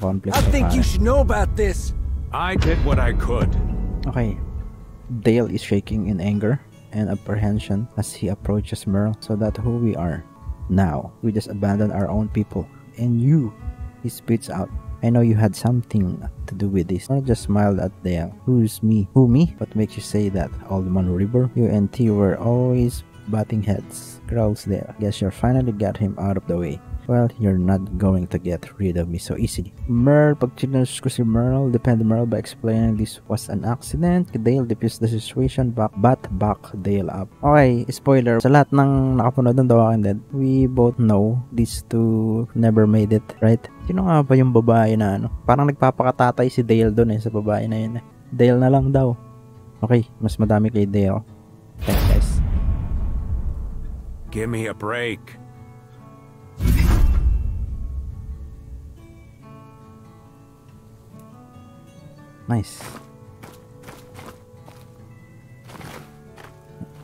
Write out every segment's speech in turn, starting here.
conflict. I think you should know about this. I did what I could. Okay. Dale is shaking in anger and apprehension as he approaches Merle. So that's who we are now. We just abandoned our own people. And you, he spits out, I know you had something to do with this. I just smiled at Dale. Who's me? Who me? What makes you say that, Old Man River? You and T were always batting heads. Growls Dale. Guess you finally got him out of the way. Well, you're not going to get rid of me so easily. Merle continues to Merle, defend Merle by explaining this was an accident. Dale diffused the situation but back Dale up. Okay, spoiler. Sa lahat ng nakapunod ng The Walking Dead, we both know these two never made it, right? Sino nga ba yung babae na ano? Parang nagpapakatatay si Dale doon eh, sa babae na yun eh. Dale na lang daw. Okay, mas madami kay Dale. Thanks guys. Give me a break. Nice.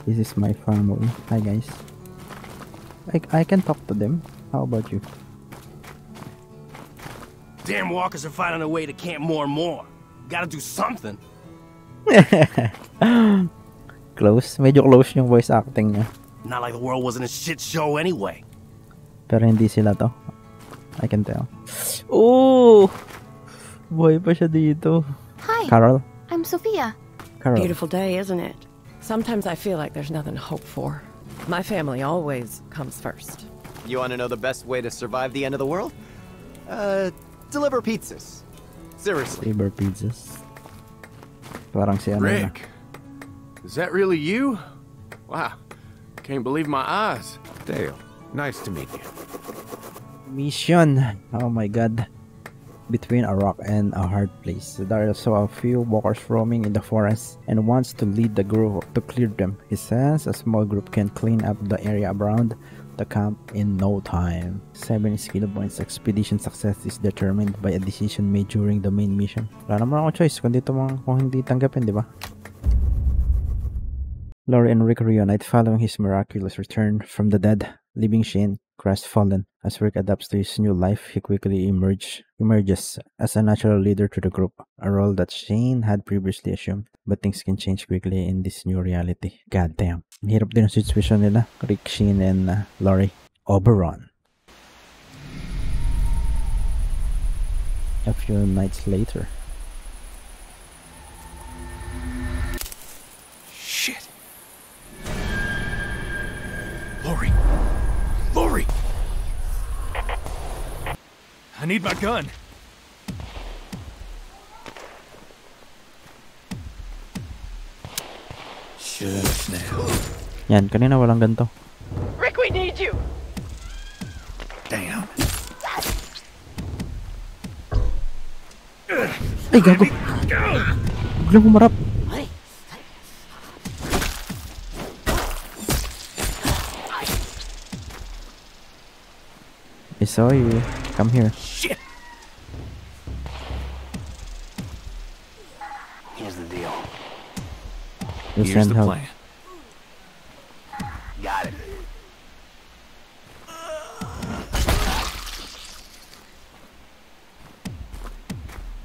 This is my family. Hi guys. I can talk to them. How about you? Damn walkers are finding a way to camp more and more. Gotta do something. Close. Medyo close yung voice acting niya. Not like the world wasn't a shit show anyway. Pero hindi sila to. I can tell. Oh, boy pa siya dito. Hi, Carol. I'm Sophia. Carol. Beautiful day, isn't it? Sometimes I feel like there's nothing to hope for. My family always comes first. You want to know the best way to survive the end of the world? Deliver pizzas. Seriously. Deliver pizzas. Parang si Rick, is that really you? Wow, can't believe my eyes. Dale, nice to meet you. Mission. Oh my god. Between a rock and a hard place, Daryl saw a few walkers roaming in the forest and wants to lead the group to clear them. He says a small group can clean up the area around the camp in no time. 7 skill points. Expedition success is determined by a decision made during the main mission. Wala naman akong choice kung dito mga kung hindi tanggapin, di ba? Lori and Rick reunite following his miraculous return from the dead, leaving Shane crestfallen. As Rick adapts to his new life, he quickly emerges as a natural leader to the group, a role that Shane had previously assumed. But things can change quickly in this new reality. God damn. Hirap din ang situation nila, Rick, Shane, and Lori. Oberon. A few nights later. Shit. Lori. Lori! I need my gun. Shit, now. Yan, kanina walang ganito. Rick, we need you. Damn. Ay, gago. Huwag lang humarap. I saw you. Come here. Shit. Here's the deal. Here's the plan. Got it.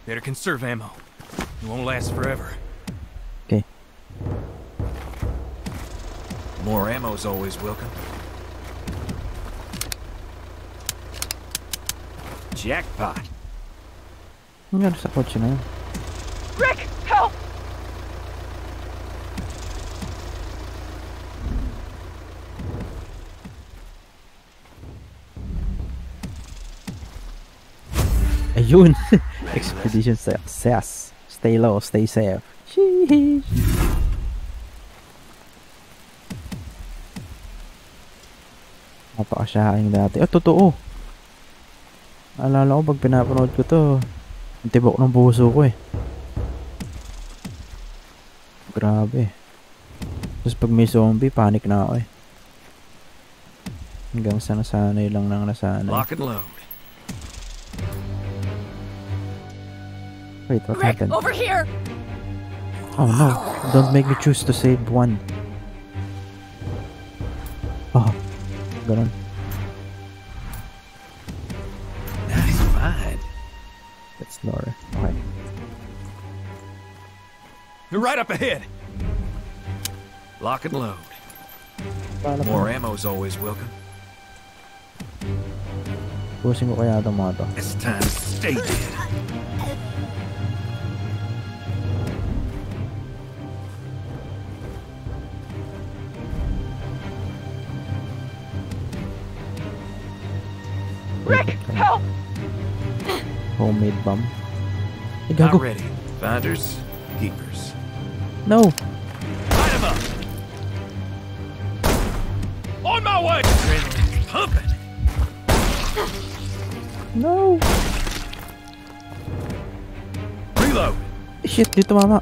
Better conserve ammo. It won't last forever. Okay. More ammo's always welcome. Jackpot. I'm gonna support you, man. Rick, help! Ayun! Expedition success. Stay low, stay safe. Sheesh. Napakasyahain dati. Oh, totoo! Alala ko pag pinapanood ko to, ang tibok ng puso ko eh. Grabe. Tapos pag may zombie, panic na ako eh. Hanggang sa nasanay lang nang nasanay. Lock and load. Wait, what Rick, happened? Over here. Oh no, don't make me choose to save one. Oh, ganun. That's not right. You're right up ahead. Lock and load. More ammo's always welcome. It's time to stay dead. Rick, help! Homemade bum. Hey, go, not ready. Finders, keepers. No. Light him up. On my way. Pumping. No. Reload. Shit, dito mama.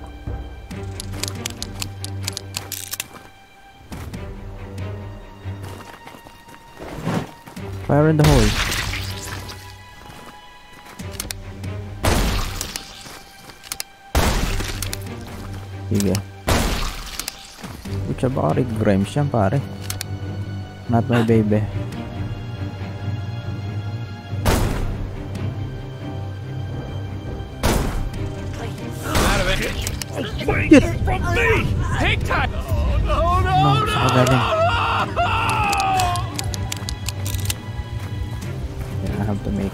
Fire in the hole. Sige. Which about it, Grimes yan pare. Not my baby. Out of it. Yes. From me. Take time. Oh, no, no, no, no, no. Yeah, I have to make.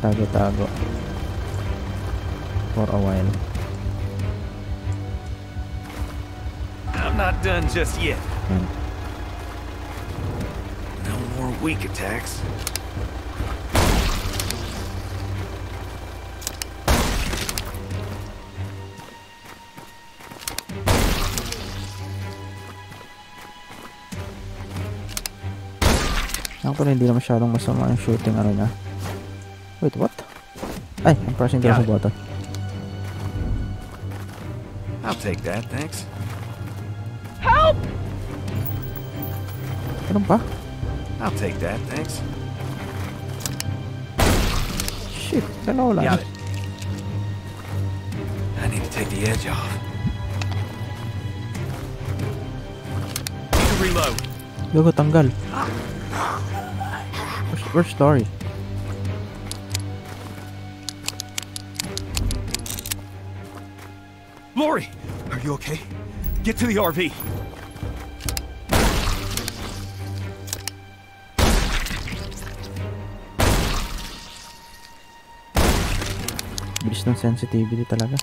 Tago-tago. For a while. Not done just yet. No more weak attacks. Actually, hindi na masyadong masama yung shooting ano niya. Wait, what? Ay, I'm pressing the button. I'll take that, thanks. Help! I'll take that, thanks. Shit, hello, lad. I need to take the edge off. Need to reload. Logo tanggal. First story. Lori, are you okay? Get to the RV. Bilis ng sensitivity talaga.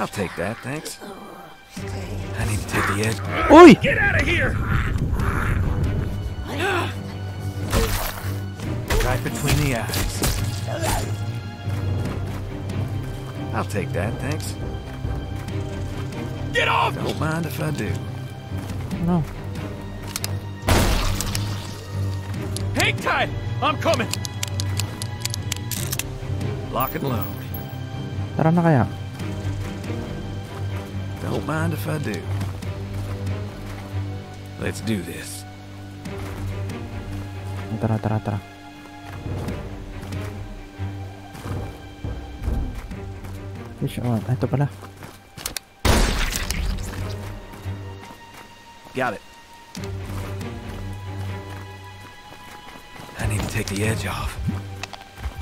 I'll take that, thanks. I need to take the edge. Oy! Get out of here! Right between the eyes. I'll take that, thanks. Get off! Don't mind if I do. No. Hang tight! I'm coming! Lock and load. Tara na kaya. Don't mind if I do. Let's do this. Tara, tara, tara. Which one? Ito pala. Got it. I need to take the edge off.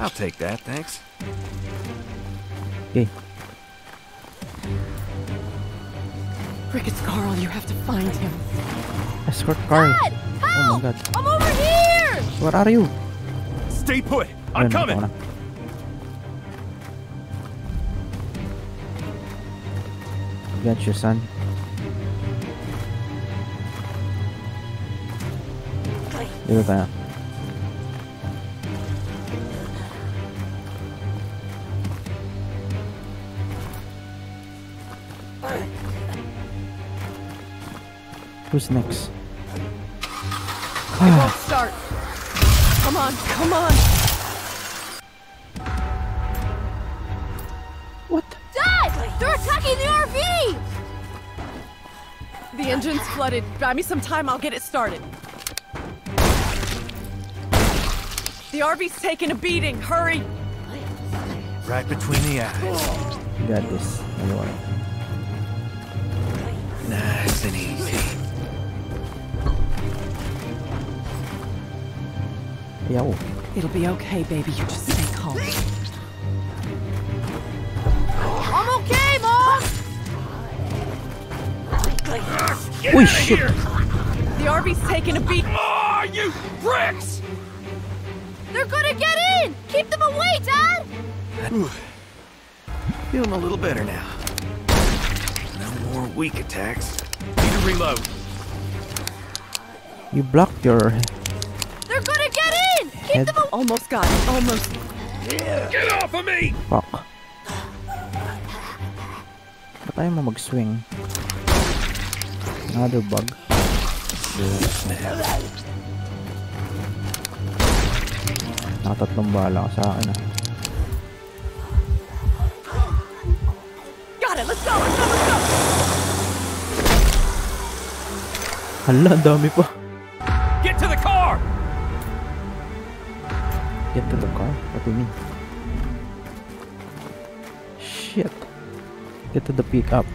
I'll take that, thanks. Hey. Rick, it's Carl. You have to find him. Escort Carl. God, help! Oh my God. I'm over here! Where are you? Stay put. I'm coming. Got you, son. Dito tayo. Who's next? I won't start. Come on, come on. What? Dad! They're attacking the RV! The engine's flooded. Buy me some time, I'll get it started. The RV's taking a beating. Hurry! Right between the eyes. You got this. Nice and easy. Yo. It'll be okay, baby. You just stay calm. I'm okay, Mom! Holy shit. The RV's taking a beat. Oh, you bricks! They're gonna get in! Keep them away, Dad! Ooh. Feeling a little better now. No more weak attacks. Need to reload. You blocked your... They're gonna get in! Keep them away! Almost got it. Almost. Yeah. Get off of me! Fuck. Ba't tayo mo mag-swing? Another bug. Nakatatlong bala ka sa akin ah. Got it! Let's go! Let's go! Let's go! Hala, dami pa. Get to the car! Get to the car? What do you mean? Shit. Get to the pickup.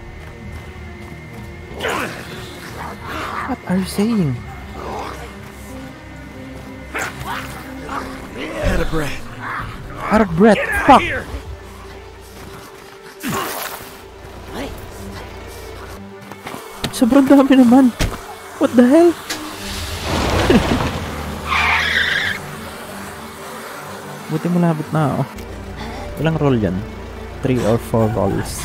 What are you saying? Out of breath. Out of breath. Get fuck. Out of sobrang dami naman. What the hell? Buti mo labit na ako. Ilang roll yan? 3 or 4 rolls.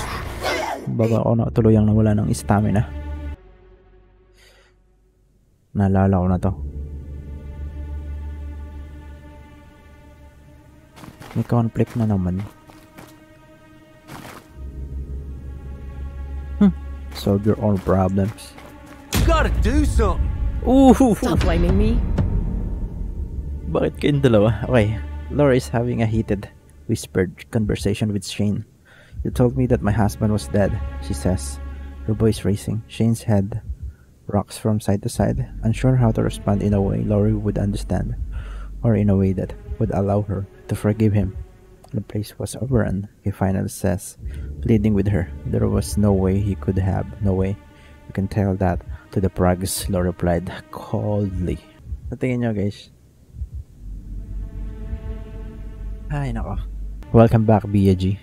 Baga ako na tuluyang nawala ng stamina. Naalala ko na to. May conflict na naman. Solve your own problems. You gotta do something! Stop blaming me. Bakit kayong dalawa? Okay. Lori is having a heated, whispered conversation with Shane. You told me that my husband was dead, she says. Her voice racing. Shane's head rocks from side to side, unsure how to respond in a way Lori would understand, or in a way that would allow her to forgive him. The place was overrun, he finally says, pleading with her. There was no way he could have, no way. You can tell that to the Prags, Lori replied coldly. Natingin nyo guys. Ay nako. Welcome back, BG.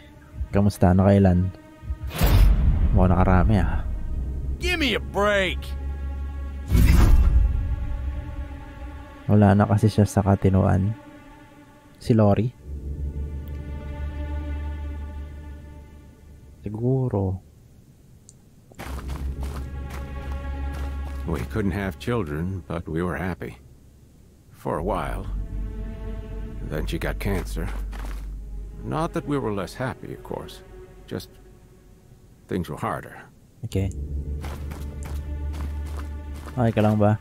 Kamusta? Ano kailan? Mukhang nakarami ah. Give me a break! Wala na kasi siya sa katinuan. Si Lori. Siguro. We couldn't have children, but we were happy. For a while. Then she got cancer. Not that we were less happy, of course. Just things were harder. Okay. Ay, ka lang ba?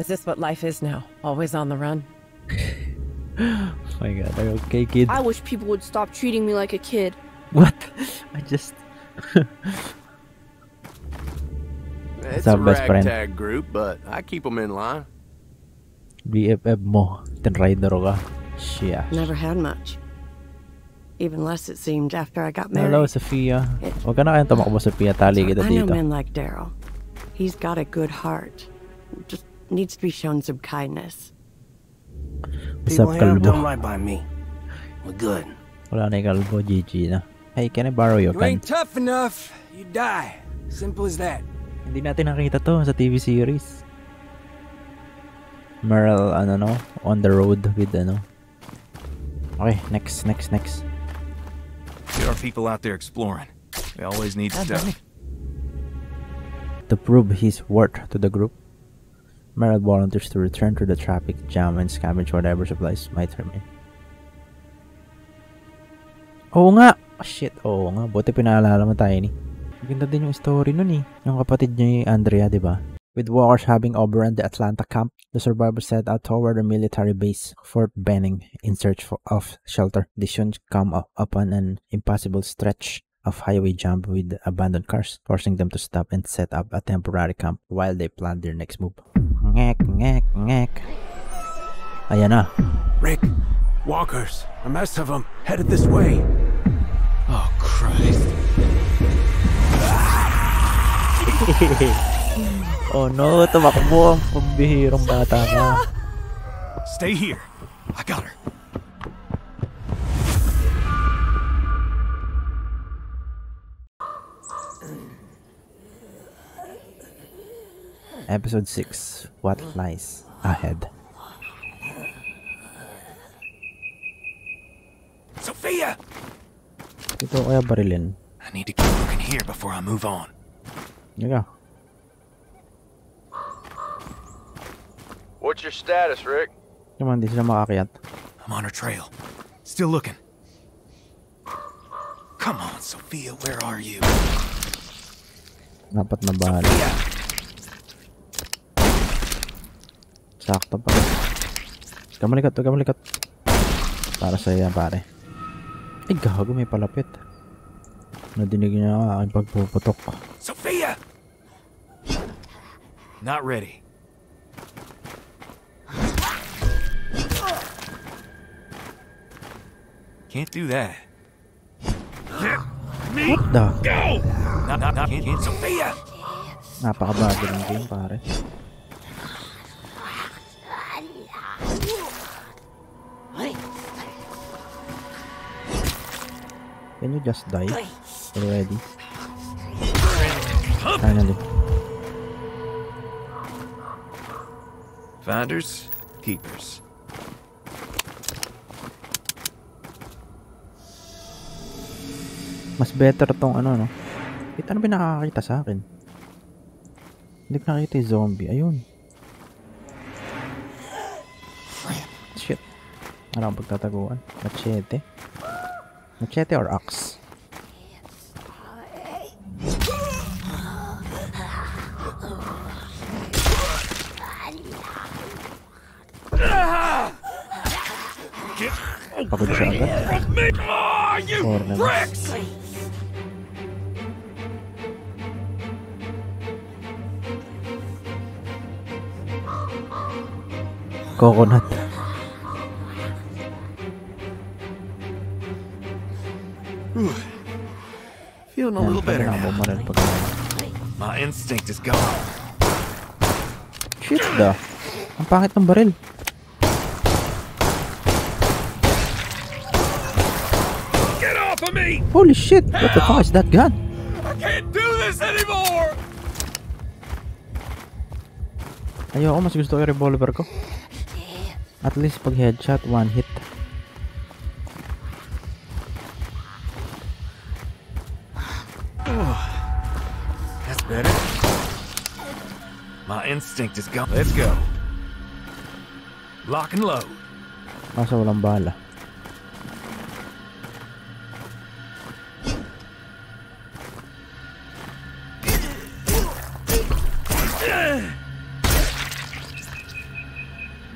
Is this what life is now? Always on the run? Oh my god, are you okay, kid? I wish people would stop treating me like a kid. What? I just... It's a ragtag group, but I keep them in line. BFF mo, tinrider ka. Shia. Never had much. Even less, it seemed, after I got married. Hello, Sophia. Huwag ka na kayang tumakbo, Sophia. Tali kita dito. I know men like Daryl. He's got a good heart. Just needs to be shown some kindness. People here don't lie by me. We're good. Wala na yung kalbo, GG na. Hey, can I borrow your pen? You ain't tough enough, you die. Simple as that. Hindi natin nakita to sa TV series. Merle, ano no? On the road with ano. Okay, next. There are people out there exploring. They always need stuff. To prove his worth to the group, Merle volunteers to return to the traffic jam and scavenge whatever supplies might remain. Oo nga! Oh, shit, oo nga. Buti pinaalala mo tayo ni. Maganda din yung story nun eh. Yung kapatid niya yung Andrea, di ba? With walkers having overrun the Atlanta camp, the survivors set out toward a military base, Fort Benning, in search of shelter. They soon come upon an impassable stretch of highway jammed with abandoned cars, forcing them to stop and set up a temporary camp while they plan their next move. Ngek. Ayan na. Rick, walkers, a mess of them, headed this way. Oh, Christ. Oh no, tumakbo ang pambihirang bata na. Stay here. I got her. Episode 6. What lies ahead? Sophia! Ito kaya barilin. I need to keep looking here before I move on. There you go. What's your status, Rick? Come on, hindi sila makakayat. I'm on her trail. Still looking. Come on, Sophia, where are you? Dapat mabahala. Sakto pa. Huwag ka malikot. Para sa'yo yan, pare. Ay, gago, may palapit. Nadinig niya ang aking pagpuputok. Sophia! Not ready. Can't do that. What the? Go! Not can't, Sophia! Napakabago ng game, pare. Can you just die already? Finally. Finders, keepers. Mas better tong ano no. Ito ano pinakakita sa akin. Hindi ko nakita yung zombie. Ayun. Shit. Ano ang pagtataguan? Machete. Machete or axe? Pagod siya agad. Or naman. Coconut. Feeling a little better now. My instinct is gone. Shit da. Ang pangit ng baril. Get off of me! Holy shit! What the fuck is that gun? I can't do this anymore! Ayoko, mas gusto ko yung revolver ko. At least pag headshot, one hit. Instinct is gone. Let's go. Lock and load. Masa walang bala.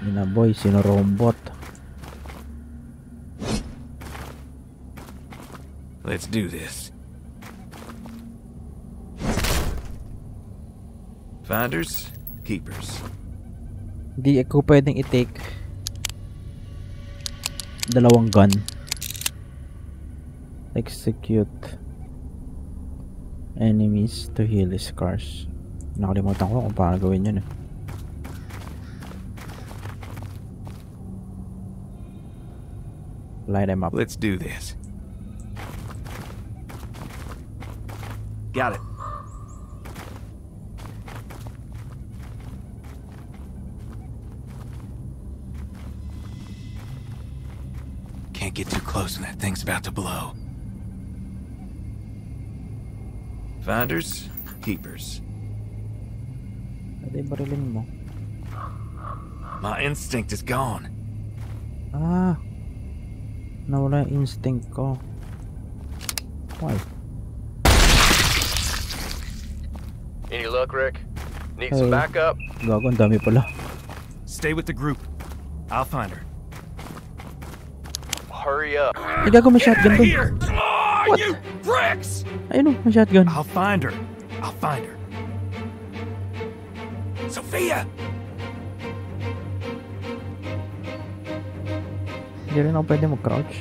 Yun na boy, sino robot? Let's do this. Finders? Keepers. Di ako pwedeng i-take dalawang gun. Execute enemies to heal his scars. Nakalimutan ko kung paano gawin yun eh. Light them up. Let's do this. Got it. Get too close and that thing's about to blow. Finders, keepers. My instinct is gone. Ah, nawala instinct ko. Why? Any luck, Rick? Need some backup? Gago, ang dami pala. Stay with the group. I'll find her. Hurry up. I got my shotgun. What? You bricks! I know my shotgun. I'll find her. Sophia. Hindi rin ako pwede mag-crouch.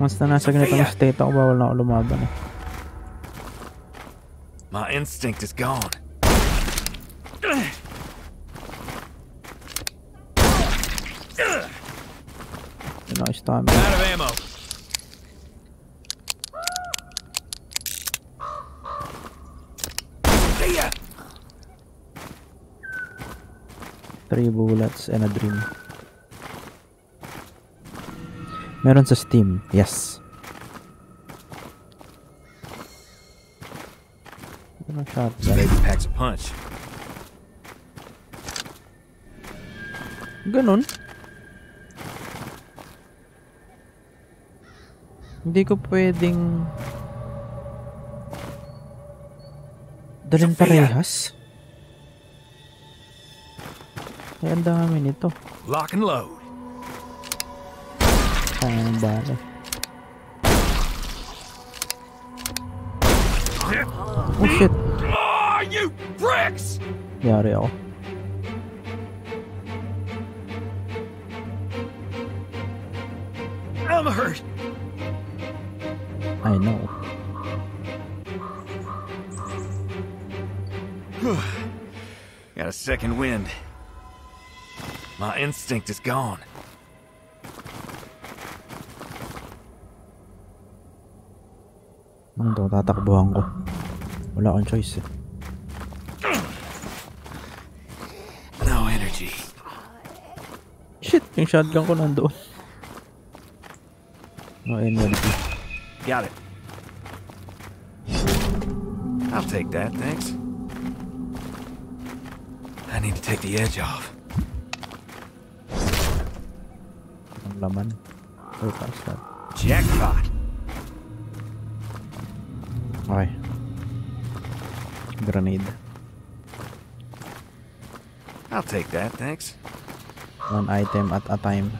Once na nasa ganitong state ako, bawal na ako lumaban eh. My instinct is gone. much time. Out of ammo. See ya. 3 bullets and a dream. Meron sa Steam. Yes. Shot. Baby packs a punch. Ganun. Hindi ko pwedeng dalhin parehas. Ay, ang dami nito. Lock and load. Ang bala. Oh shit. Oh, you bricks! Yeah, they are. I'm hurt. I know. Got a second wind. My instinct is gone. Ando, tatakbuhan ko. Wala akong choice eh. No energy. Shit, yung shotgun ko nandoon. No energy. Got it. I'll take that, thanks. I need to take the edge off. Ang laman. Oh, basta. Jackpot. Okay. Grenade. I'll take that, thanks. 1 item at a time.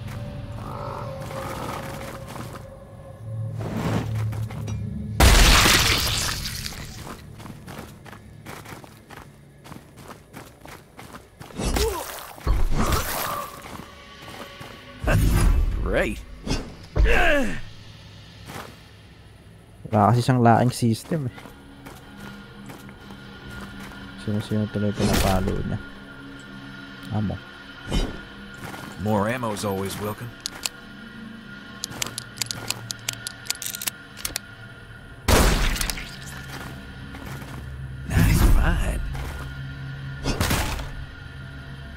Great. Wala kasi siyang laing system eh. Sino-sino tuloy pinapalo niya. Ammo. More ammo's always welcome. Nice find.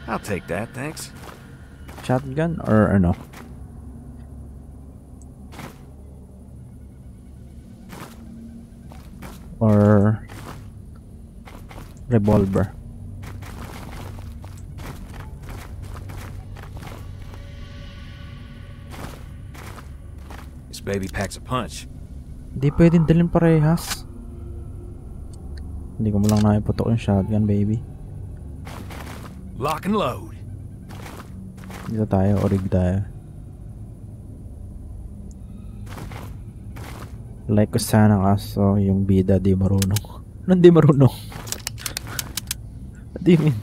I'll take that, thanks. Shotgun or no? Or revolver. This baby packs a punch. Hindi pwedeng dalhin parehas. Hindi ko mo lang naiputok yung shotgun, baby. Lock and load. Dito tayo, orig tayo. Like ko sana kaso yung bida di marunong. Nandi marunong. What do you mean?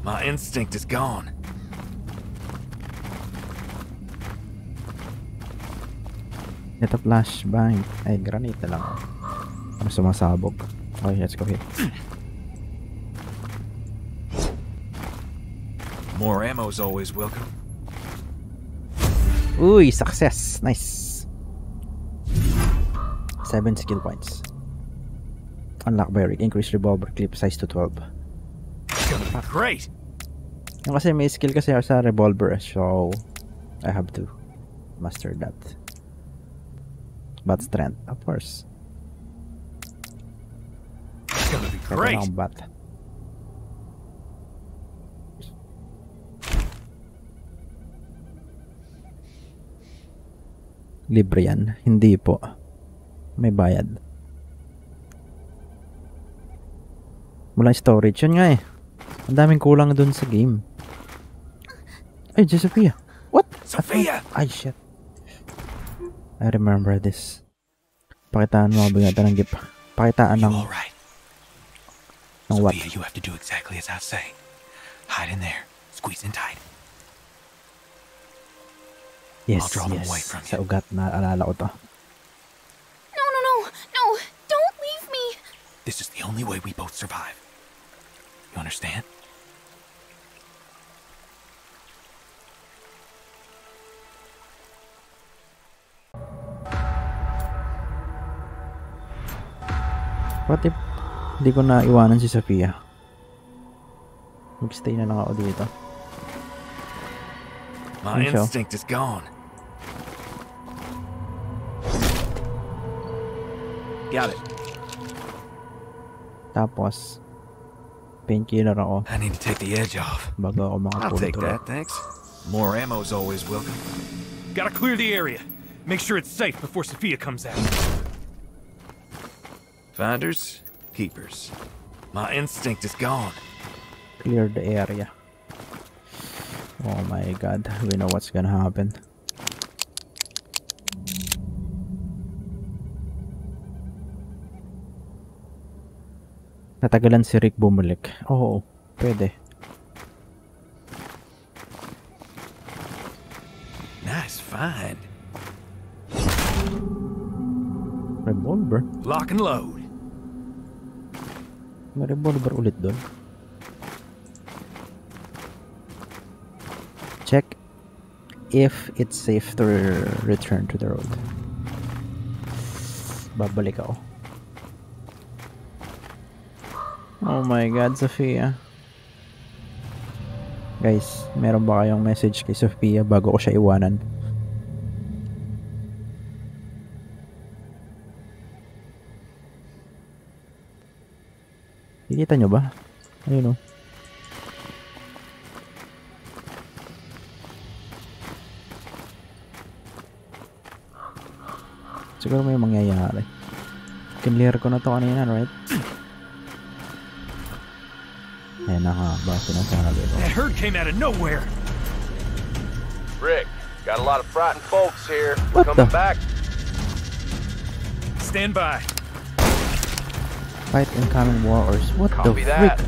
My instinct is gone. Get a flashbang. Ay, granite lang. Ano sumasabog? Okay, let's go here. More ammo is always welcome. Uy, success. Nice. 7 skill points. Unlock by Rick. Increase revolver clip size to 12. Great. Kasi may skill kasi ako sa revolver, so I have to master that. Bat strength, of course. Great. Libre yan. Hindi po. May bayad. Wala storage. Yun nga eh. Ang daming kulang dun sa game. Ay, Sophia. What? Sophia! Ay, shit. I remember this. Pakitaan mo bigata ng gip. Pakitaan ng... Ng what? Sophia, you have to do exactly as I say. Hide in there. Squeeze in tight. Yes, yes. Sa ugat na alala ko to. No, no, no. No, don't leave me. This is the only way we both survive. You understand? What if hindi ko na iwanan si Sophia? Magstay na lang ako dito. My instinct is gone. Got it. Tapos painkiller ako. I need to take the edge off. Bago ako makapulot. I'll take that, thanks. More ammo is always welcome. Gotta clear the area. Make sure it's safe before Sophia comes out. Finders, keepers. My instinct is gone. Clear the area. Oh my god, we know what's gonna happen. Natagalan si Rick bumalik. Oo, pwede. Nice find. Revolver? Lock and load. May revolver ulit doon. Check if it's safe to return to the road. Babalik ako. Oh my god, Sophia. Guys, meron ba kayong message kay Sophia bago ko siya iwanan? Nakita nyo ba? Ayun o. Siguro may mangyayari. Clear ko na to kanina, right? Ayan na ka, basta na sana dito. That herd came out of nowhere! Rick, got a lot of frightened folks here. We're coming back. Stand by. Fight incoming warriors. What Copy the frick?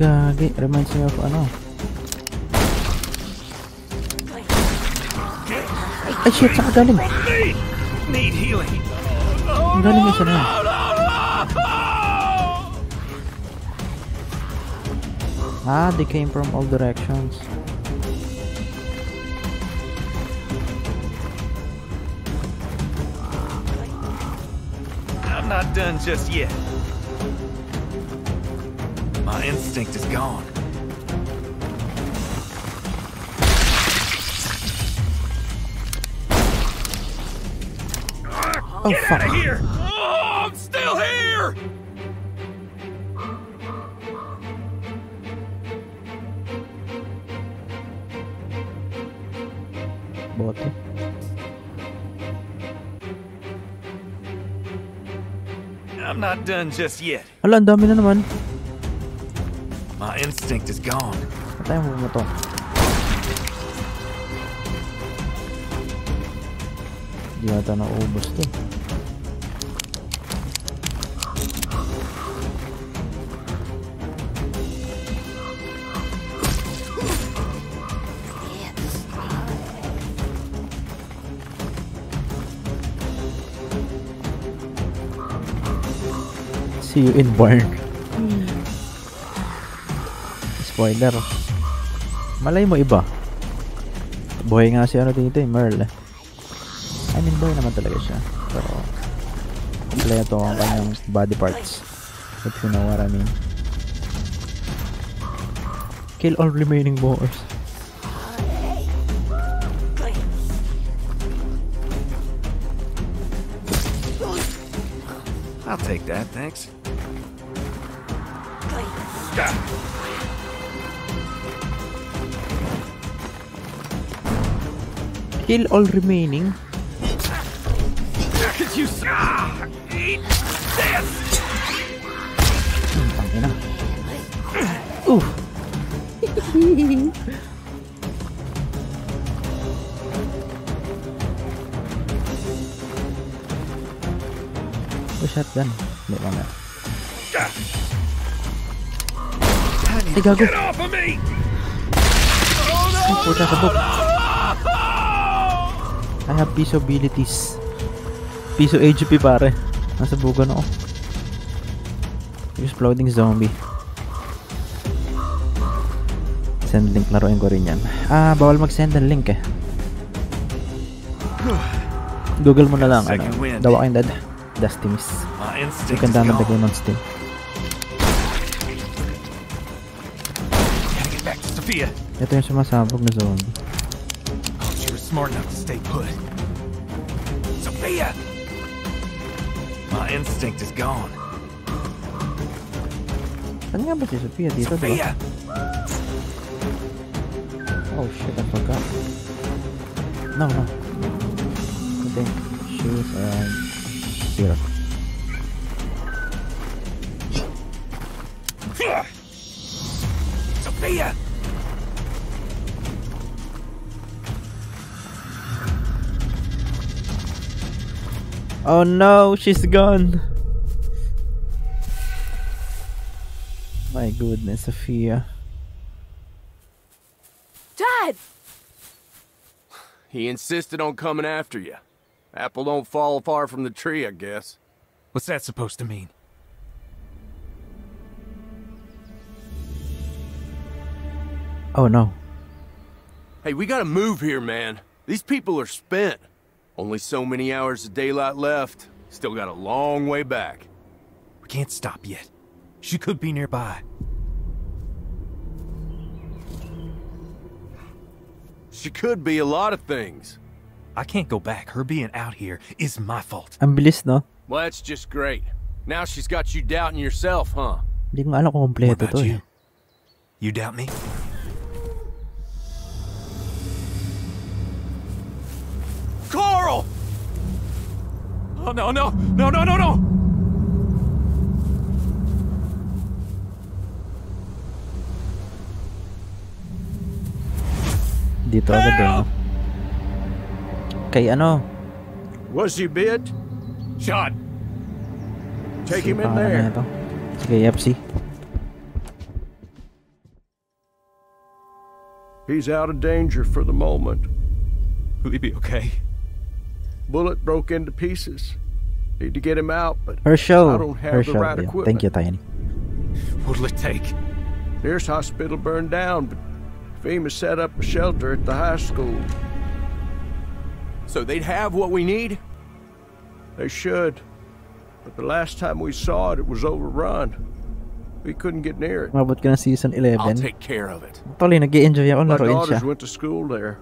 Gagi, reminds me of ano? Ay, shit, saan galing? Ang galing yung sana. Ah, they came from all directions. I'm not done just yet. My instinct is gone. Oh, get fuck. Out of here! Oh, I'm still here! Bote. I'm not done just yet. Hala, ang dami na naman. My instinct is gone. Patayin mo to. Di ata naubos to. See you in barn. Spoiler. Malay mo iba. Buhay nga si ano dito eh, Merle. I mean, boy naman talaga siya. Pero, kompleto ang kanyang body parts. If you know what I mean. Kill all remaining boars. I'll take that, thanks. Kill all remaining. You eat this. Oof. Shotgun. Get off of me. Oh, no, I have peace abilities. Piso HP pare. Nasa bugan ako. Exploding zombie. Send link, laruin ko rin yan. Ah, bawal mag-send ng link eh. Google mo na lang ano, The Walking Dead the Steam is. You can download the game on Steam. Gotta get back to Sophia. Ito yung sumasabog na zombie. Oh, she was smart enough to stay put. Sophia! My instinct is gone. Saan nga ba si Sophia dito? Sophia! Oh shit, I forgot. No, no. I think she was here. Sophia! Oh no, she's gone. My goodness, Sophia. Dad! He insisted on coming after you. Apple don't fall far from the tree, I guess. What's that supposed to mean? Oh no. Hey, we gotta move here, man. These people are spent. Only so many hours of daylight left. Still got a long way back. We can't stop yet. She could be nearby. She could be a lot of things. I can't go back. Her being out here is my fault. Ang bilis, no? Well, that's just great. Now she's got you doubting yourself, huh? Hindi ko alam kung kompleto to eh. You doubt me? Carl! Oh no, no, no, no, no, no! Dito agad doon. Kay ano? Was he bit? Shot. Take him in there. Sige, FC. He's out of danger for the moment. Will he be okay? Bullet broke into pieces. Need to get him out, but Hershel. I don't have Hershel, the right equipment. Thank you, Tiny. What'll it take? Nearest hospital burned down, but FEMA set up a shelter at the high school. So they'd have what we need? They should. But the last time we saw it, it was overrun. We couldn't get near it. Well, but gonna season 11. I'll take care of it. My daughters went to school there.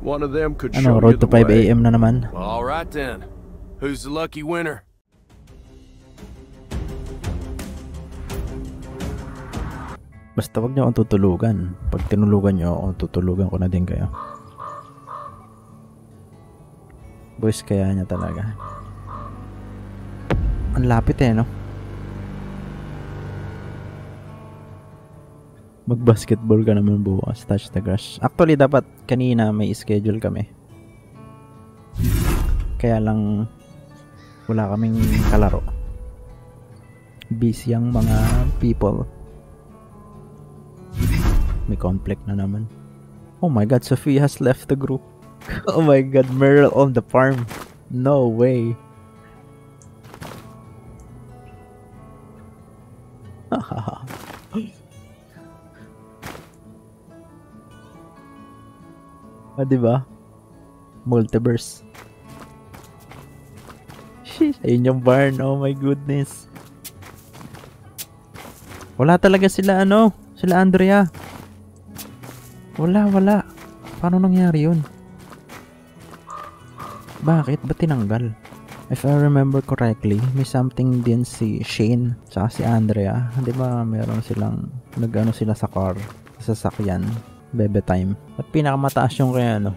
One of them could show you the way. Na naman. Well, all right then. Who's the lucky winner? Basta wag niyo akong tutulugan. Pag tinulugan niyo ako, tutulugan ko na din kayo. Boys, kaya niya talaga. Ang lapit eh, no? Mag-basketball ka naman bukas, touch the grass. Actually, dapat kanina may schedule kami. Kaya lang, wala kaming kalaro. Busy ang mga people. May conflict na naman. Oh my god, Sophia has left the group. Oh my god, Merle on the farm. No way. Hahaha. Ah, diba? Multiverse. Sheesh. Ayun yung barn. Oh my goodness. Wala talaga sila ano. Sila Andrea. Wala, wala. Paano nangyari yun? Bakit? Ba't tinanggal? If I remember correctly, may something din si Shane tsaka si Andrea. Di ba meron silang nag-ano sila sa car. Sa sasakyan. Bebe time. At pinakamataas yung kaya ano.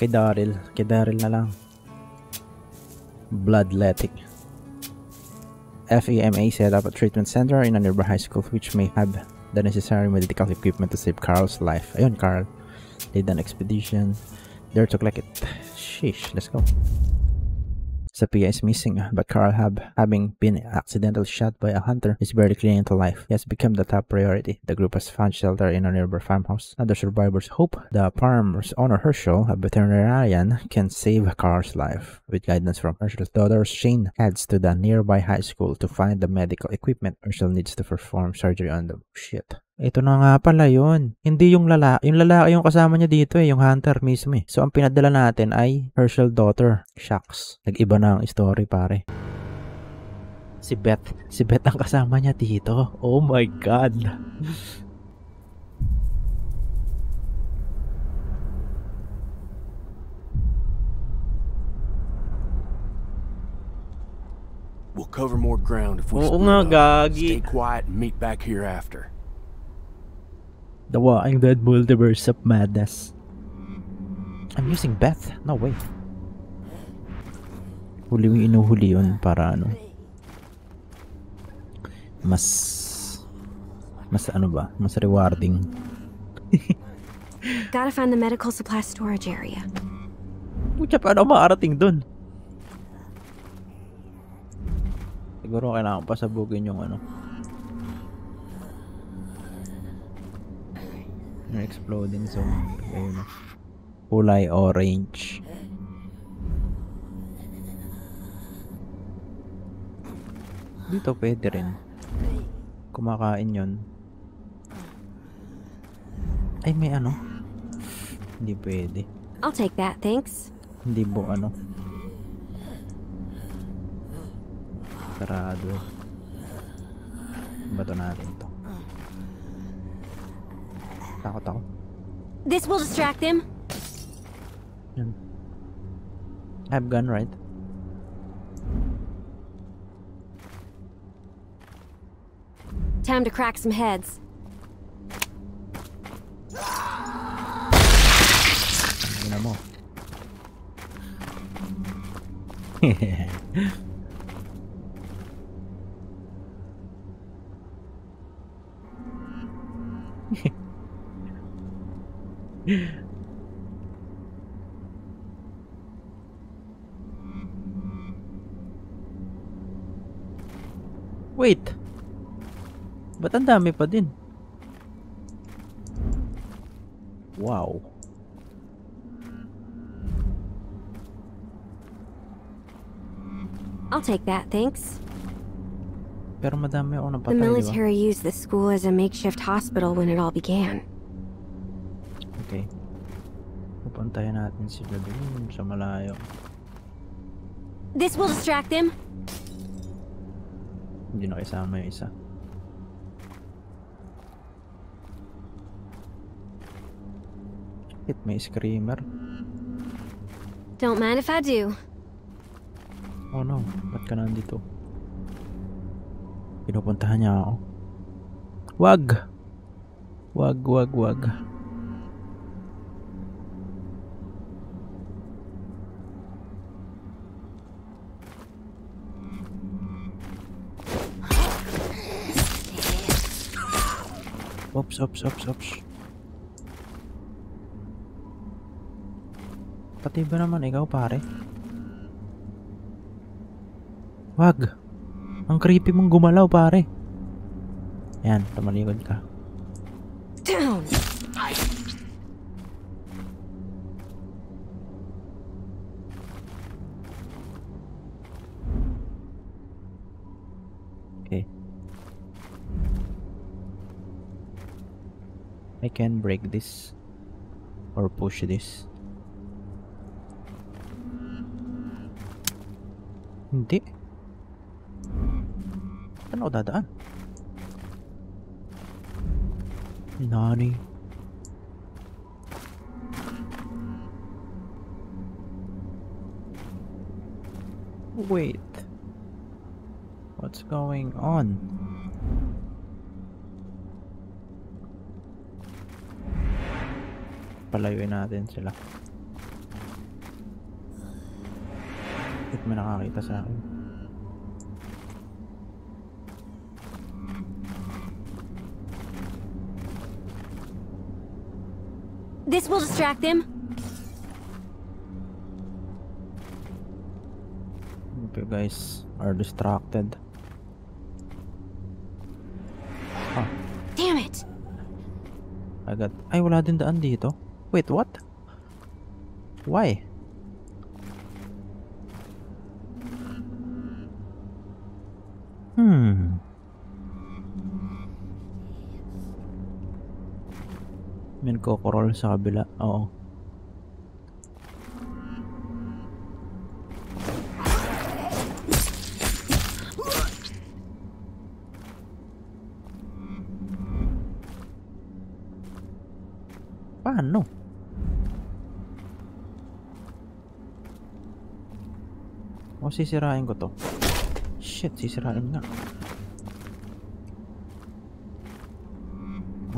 Kay Daryl. Kay Daryl na lang. Bloodletting. FEMA set up a treatment center in a nearby high school which may have the necessary medical equipment to save Carl's life. Ayun, Carl. Lead an expedition. There to collect it. Sheesh. Let's go. Sophia is missing, but Carl having been accidentally shot by a hunter is barely clinging to life. He has become the top priority. The group has found shelter in a nearby farmhouse. Other survivors hope the farm's owner Hershel, a veterinarian, can save Carl's life. With guidance from Hershel's daughter, Shane heads to the nearby high school to find the medical equipment. Hershel needs to perform surgery on the shit. Ito na nga pala yun. Hindi yung lalaki. Yung lalaki yung kasama niya dito eh. Yung hunter mismo eh. So, ang pinadala natin ay Hershel daughter. Shucks. Nag-iba na ang story pare. Si Beth. Si Beth ang kasama niya dito. Oh my God. We'll cover more ground if we stay quiet and meet back here after. The Walking Dead Multiverse of Madness. I'm using Beth. No way. Huling inuhuli yun para ano. Mas ano ba? Mas rewarding. Gotta find the medical supply storage area. Pucha, paano maarating dun? Siguro kailangan pasabugin yung ano. Exploding zone. Ayun. Kulay orange. Dito pwede rin. Kumakain yun. Ay may ano. Hindi pwede. I'll take that, thanks. Hindi bo ano. Sarado. Bato natin to. Takot ako. This will distract them. Yan. I have gun, right? Time to crack some heads. Ano mo? Wait. Ba't ang dami pa din? Wow. I'll take that, thanks. Pero madami ako napatay, diba? The military used the school as a makeshift hospital when it all began. Okay. Pupuntahin natin si Gabin sa malayo. This will distract them. Hindi na kasama yung isa. It may screamer. Don't mind if I do. Oh no, ba't ka nandito? Pinupuntahan niya ako. Wag. Oops. Pati ba naman ikaw pare? Wag! Ang creepy mong gumalaw pare. Ayan, tumalikod ka. Down. Okay. I can break this or push this. Hindi. Ano dadaan? Nani? Wait. What's going on? Palayuin natin sila. Bakit may nakakita sa akin? This will distract them. Okay guys, are distracted. Ah. Damn it. Agad. Ay wala din daan dito. Wait, what? Why? nagkokorol sa kabila. Oo. Paano? O sisirain ko to. Shit, sisirain nga.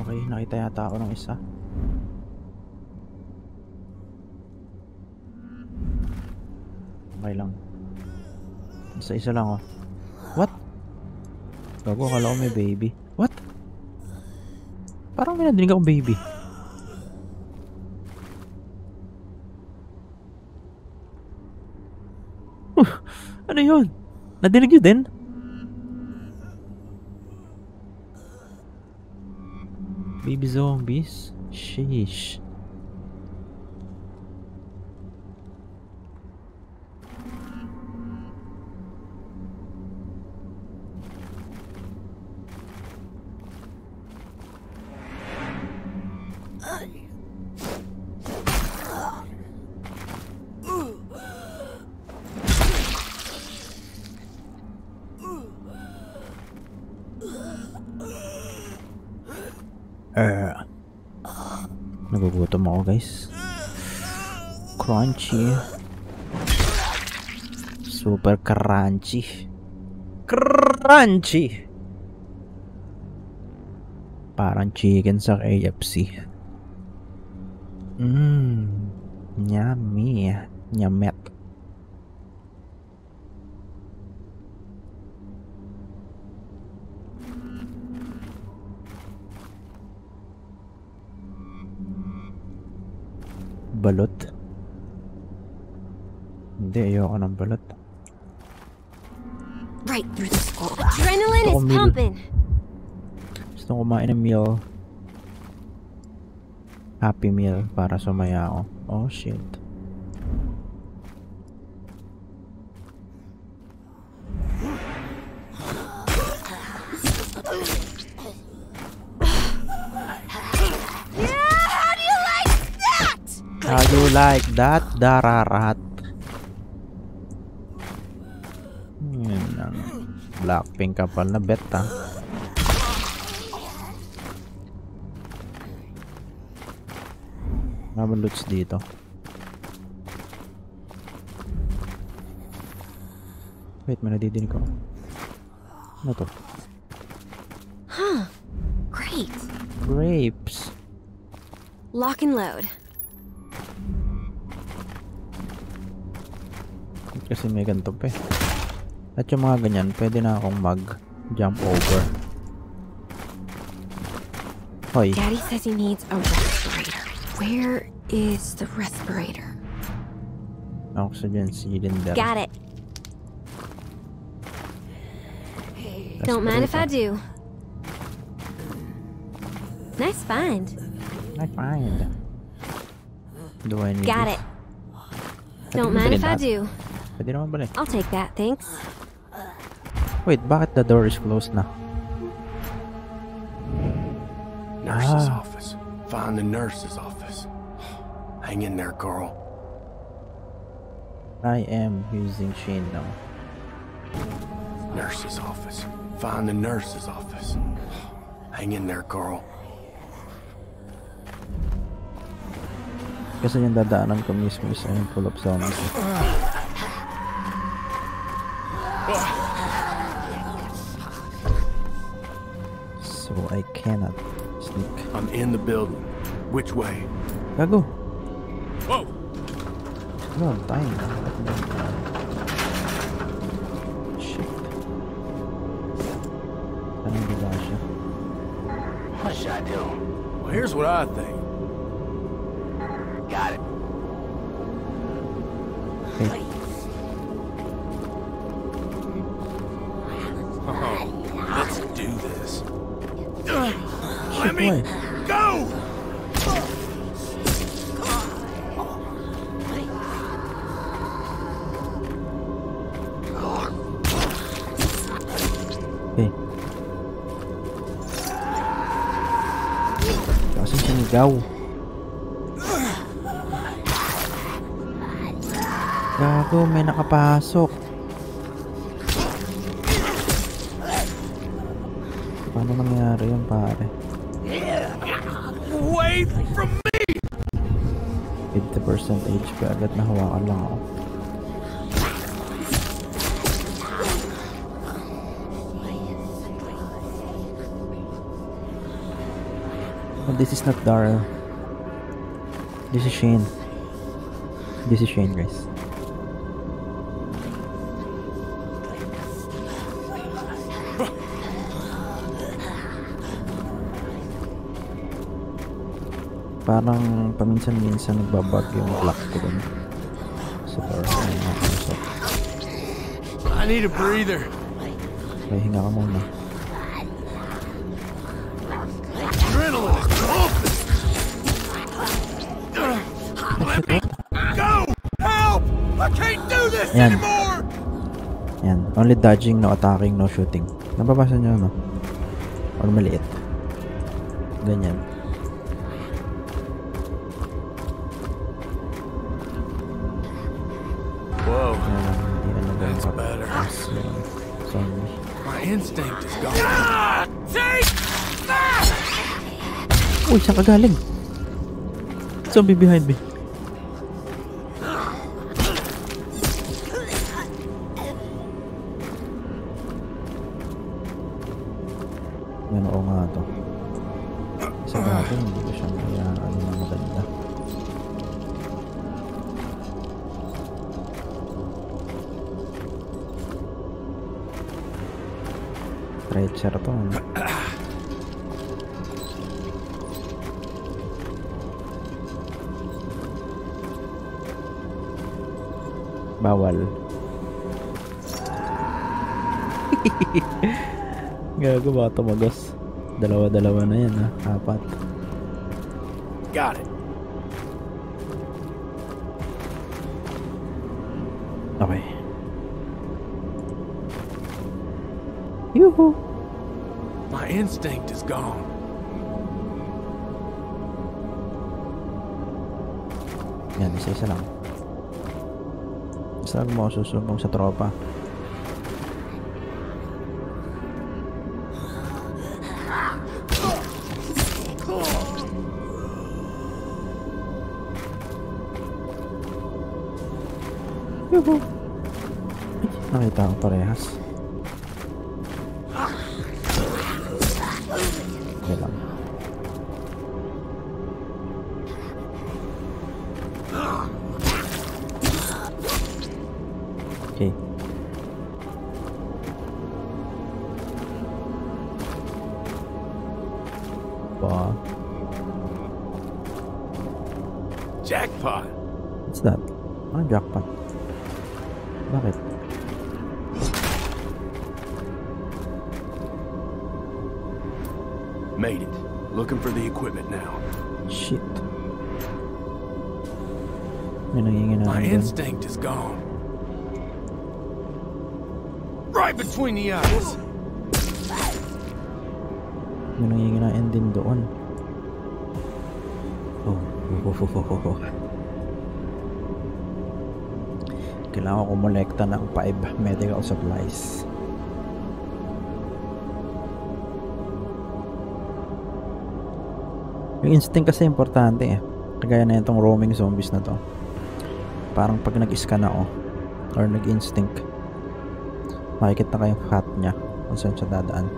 Okay, nakita yata ako ng isa. Okay lang. Isa-isa lang oh. What? Gago, akala ko may baby. What? Parang may nadinig akong baby. Ano yun? Nadinig yun din? Baby zombies? Sheesh. Nagugutom ako guys. Crunchy. Super crunchy. Crunchy. Parang chicken sa KFC. Mmm. Yummy. Nyamet. Balot? Hindi, ayoko ng balot. Right through the skull. Adrenaline is pumping. Gusto kumain ng meal. Happy meal para sumaya ako. Oh shit. How do you like that, dararat? Yan lang. Blackpink kapal na bet, ha? Mabaloots dito. Wait, may nadidinig ko. Ano to? Huh. Grapes. Grapes. Lock and load. Kasi may ganito pa eh. At yung mga ganyan, pwede na akong mag-jump over. Hoy. Daddy says he needs a respirator. Where is the respirator? Oxygen cylinder. Got it. Respirator. Don't mind if I do. Nice find. Nice find. Do I need Got this? It. Don't mind if I do. Pwede naman balik. I'll take that, thanks. Wait, bakit the door is closed na? Nurse's office. Find the nurse's office. Hang in there, Carl. I am using Shane now. Nurse's office. Find the nurse's office. Hang in there, Carl. Kasi yung dadaanan ko mismo is ayun, full of zombies. So I cannot sneak. I'm in the building. Which way? Gago. Whoa! No, I'm dying. Shit. Anong gila siya? What should I do? Well, here's what I think. Got it. Okay. Oh, let's do this. Let me go. Hey. Kasi sinigaw. Gago, may nakapasok. Paano nangyari yun, pare? Away from me! 50% HP agad, nahawakan lang ako. Oh, this is not Daryl. This is Shane. This is Shane, guys. Parang paminsan-minsan nagbabag yung black ko dun. So parang nakakasok. I need a breather. Okay, hinga ka muna. Ayan. Ayan. Only dodging, no attacking, no shooting. Nababasa nyo, no? Or maliit. Ganyan. Whoa. That's better. Sorry. My instinct is gone. Uy, saan ka galing? Zombie behind me. Bawal. Gago, baka tumagos. Dalawa-dalawa na yan, ha? Apat. Got it. Okay. Yuhu! My instinct is gone. Yan, isa-isa lang. Saan mo susumbong sa tropa? Yuhu! Nakita ang parehas. Okay lang. Instinct is gone. Right between the eyes. May nanginginain din doon. Oh. Kailangan ko kumolekta ng 5 medical supplies. Yung instinct kasi importante eh. Kagaya na itong roaming zombies na to. Parang pag nag-scan ako or nag-instinct, makikita kayong hat niya kung saan siya dadaan,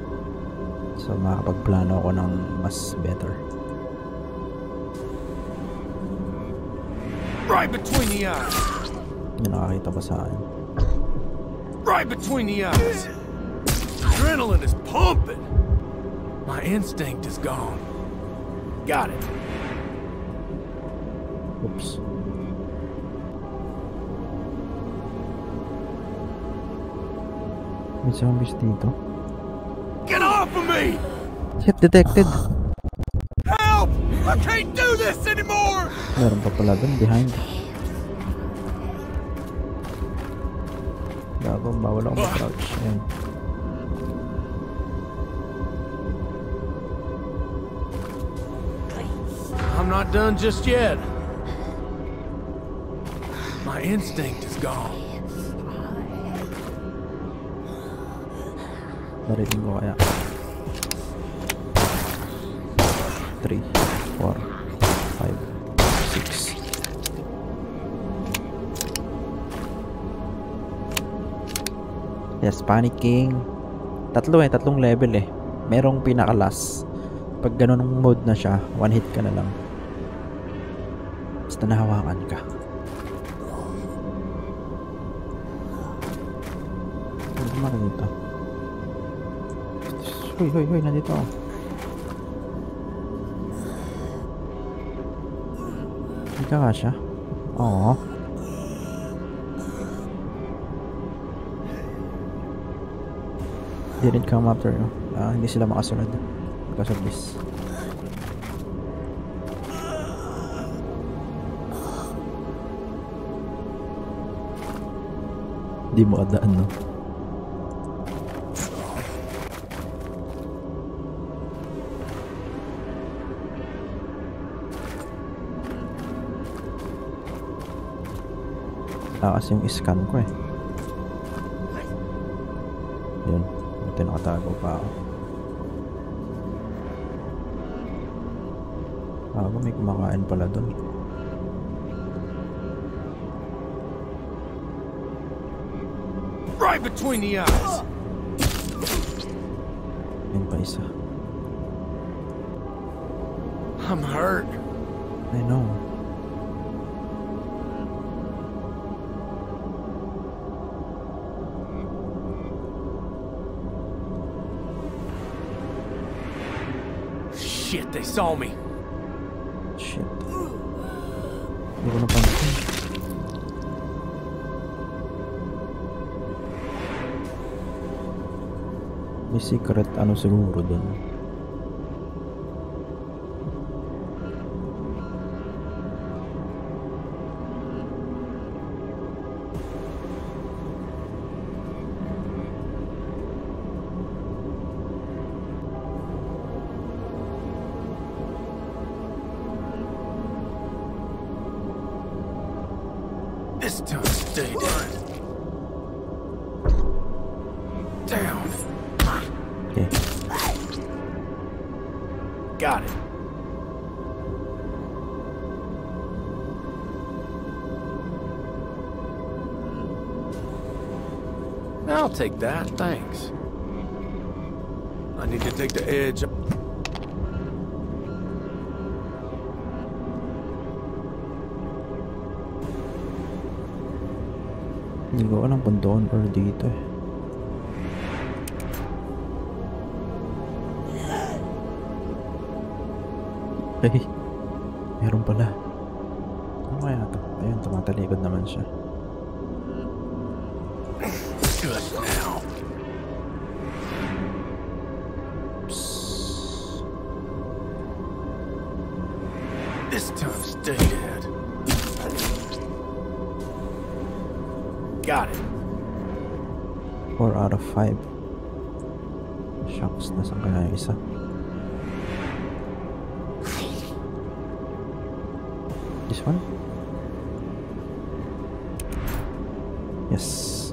so makakapagplano ako ng mas better. Right between the eyes. Yun, nakakita ba sa akin? Right between the eyes. Adrenaline is pumping. My instinct is gone. Got it. Oops. May zombies dito. Get off of me! Shit, detected. Help! I can't do this anymore! Meron pa pala dun, behind. Gago, bawal akong mag-crouch. Ayan. I'm not done just yet. My My instinct is gone. Rating ko kaya 3, 4, 5, 6. Yes, panicking. Tatlong level eh. Merong pinakalas. Pag ganun mode na siya, one hit ka na lang. Basta nahawakan ka. Ano naman dito? Hoy, nandito ako. Hindi ka siya? Oo. Didn't come after you. Hindi sila makasunod. Because of this. Di mo kadaan, no? Taas yung scan ko eh. Yun. Buti nakatago pa ako. May kumakain pala dun. Between the eyes. I'm hurt. I know. Shit, they saw me. Shit. May secret ano siguro doon. This time stay dead. Take that, thanks. I need to take the edge. Hindi ko alam kung doon or dito eh. Hey, meron pala. Ano kaya ito? Ayun, tumatalikod naman siya. Got it. 4 out of 5. Shucks, nasaan kaya yung isa? This one? Yes.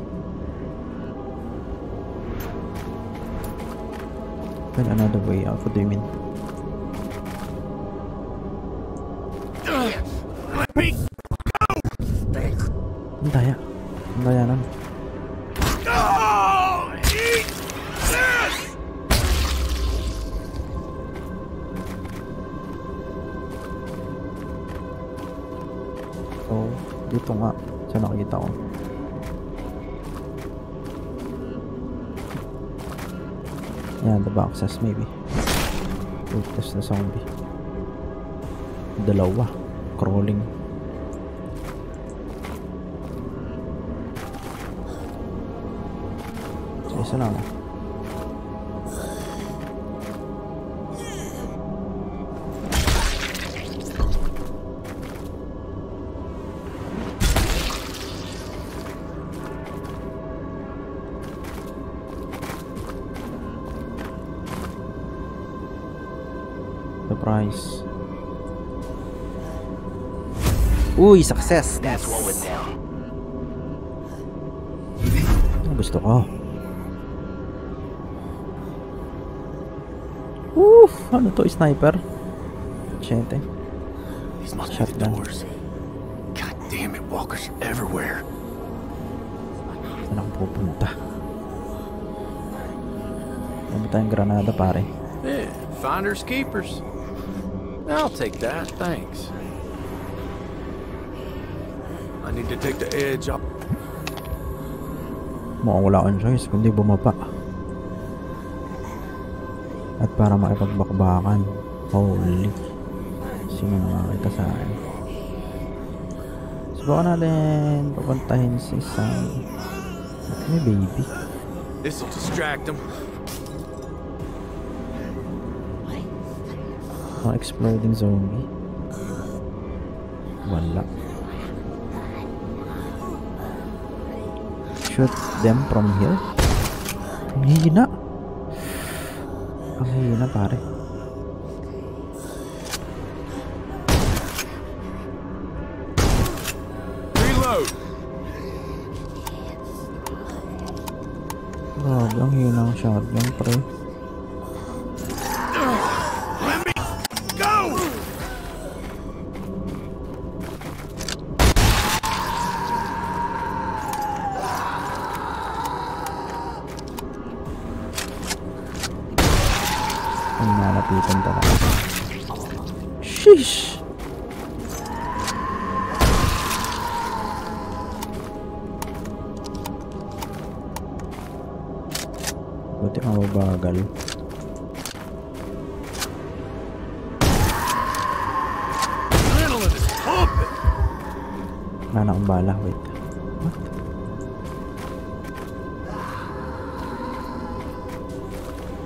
But another way out. What do you mean? Let me go. Daya. Dayanan. Oh, eat this! So, dito nga. Saan nakikita ko? Yan, the boxes maybe. Utos na zombie. Dalawa. Crawling. Isa lang. The price. Uy, success! That's what went down. Ano gusto ko? Oof! Ano to? Sniper? Siyente. Shotgun. God damn it, walkers everywhere. Saan ako pupunta? Dami tayong granada, pare. Yeah, finders keepers. I'll take that, thanks. I need to take the edge up. Mukhang wala akong choice kundi bumaba at para makipagbakbakan. Holy, sino nakakita sa akin? Subukan natin papuntahin si Sam. Okay, baby, this'll distract them. Oh, exploding zombie, wala. Shoot them from here. Ang hina. Ang hina, pare. Reload. Grabe, ang hina ang shotgun, pre. Let me go. Sheesh. Buti ako bagal. Wala na akong bala, wait.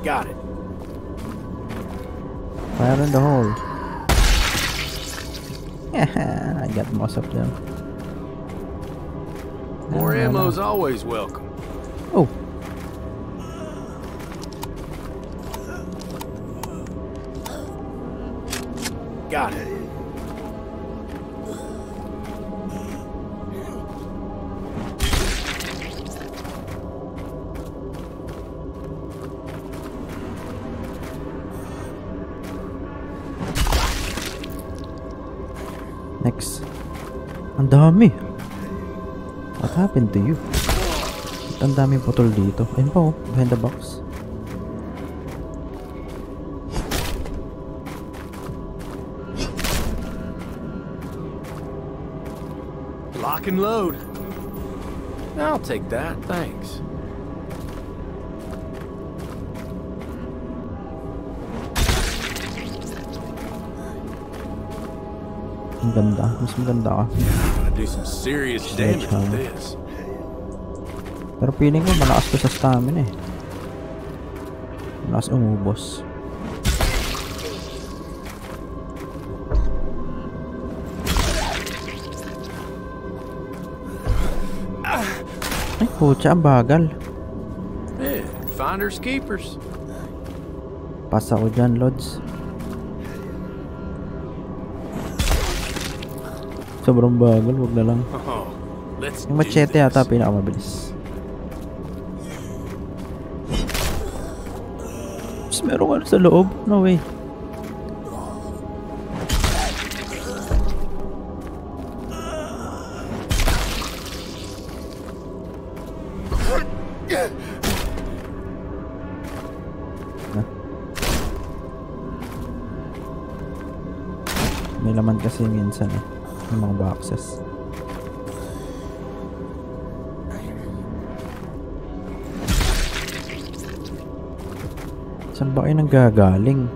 Got it. Fire in the hole. Yeah, I got most of them. More ammo's always welcome. Oh. Got it. Next. Ang dami. What happened to you? Ang daming putol dito. Ayun pa, oh, behind the box. Lock and load. I'll take that, thanks. Ganda, mas maganda ka. Pero feeling ko malakas ko sa stamina eh. Malakas umubos. Ay, pucha, ang bagal. Finders keepers. Pasa ko dyan, Lods. Sobrang bagal, wag na lang. Yung machete yata pinakamabilis. Mas meron ka na sa loob? No way. May laman kasi minsan eh. Yung mga boxes. Saan ba kayo nanggagaling?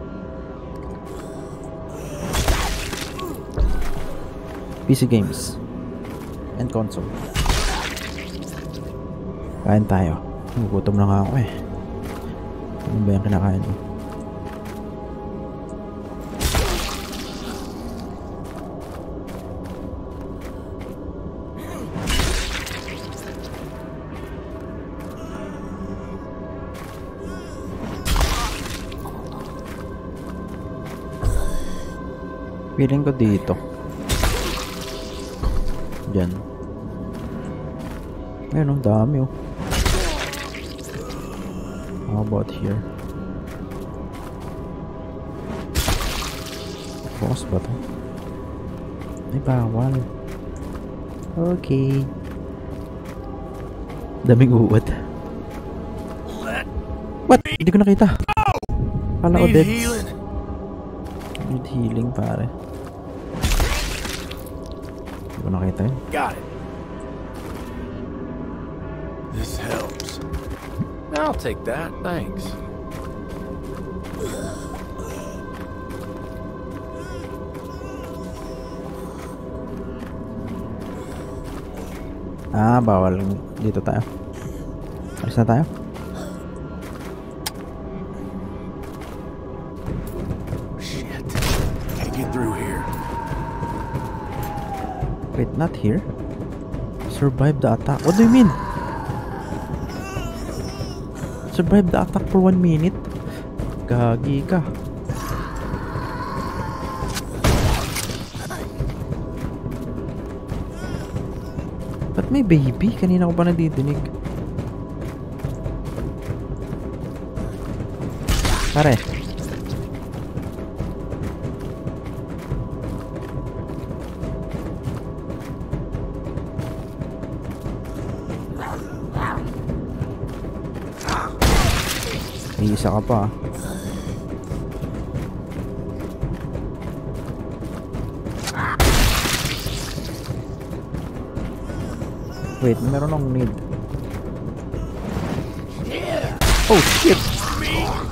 PC games and console. Kain tayo. Nagugutom lang ako eh. Ano ba yung kinakain mo? Piling ko dito. Diyan. Ayun, ang dami oh. How about here? Cross button. Bawal. Okay. Daming uwat. What? Hindi ko nakita. Kala ko dead. Need healing pare. Hindi ko nakita eh. Got it. This helps. I'll take that, thanks. Ah, bawal dito tayo. Alis na tayo. Shit. Can't get through here. Wait, not here. Survive the attack. What do you mean? Survive the attack for 1 minute. Gagi ka. May baby? Kanina ko pa nadidinig. Pare. May isa ka pa. Wait, meron akong need. Oh shit!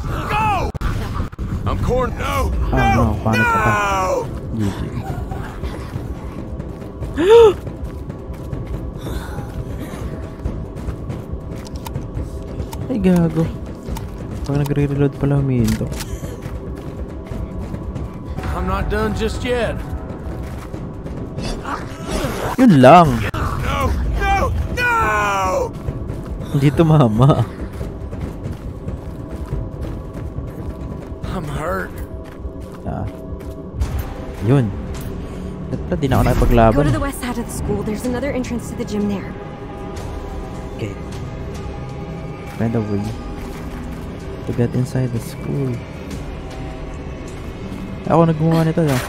No! I'm corn. No! Oh no, panic ka. GG. Ay gago. Pag nagre-reload pala humihinto. I'm not done just yet. Yun lang. Dito mama. I'm hurt. Ah. Yun. Dapat din ako nakapaglaban. Go to the west side of the school. There's another entrance to the gym there. Okay. Find a way to get inside the school. Ako naggumawa nito, ah.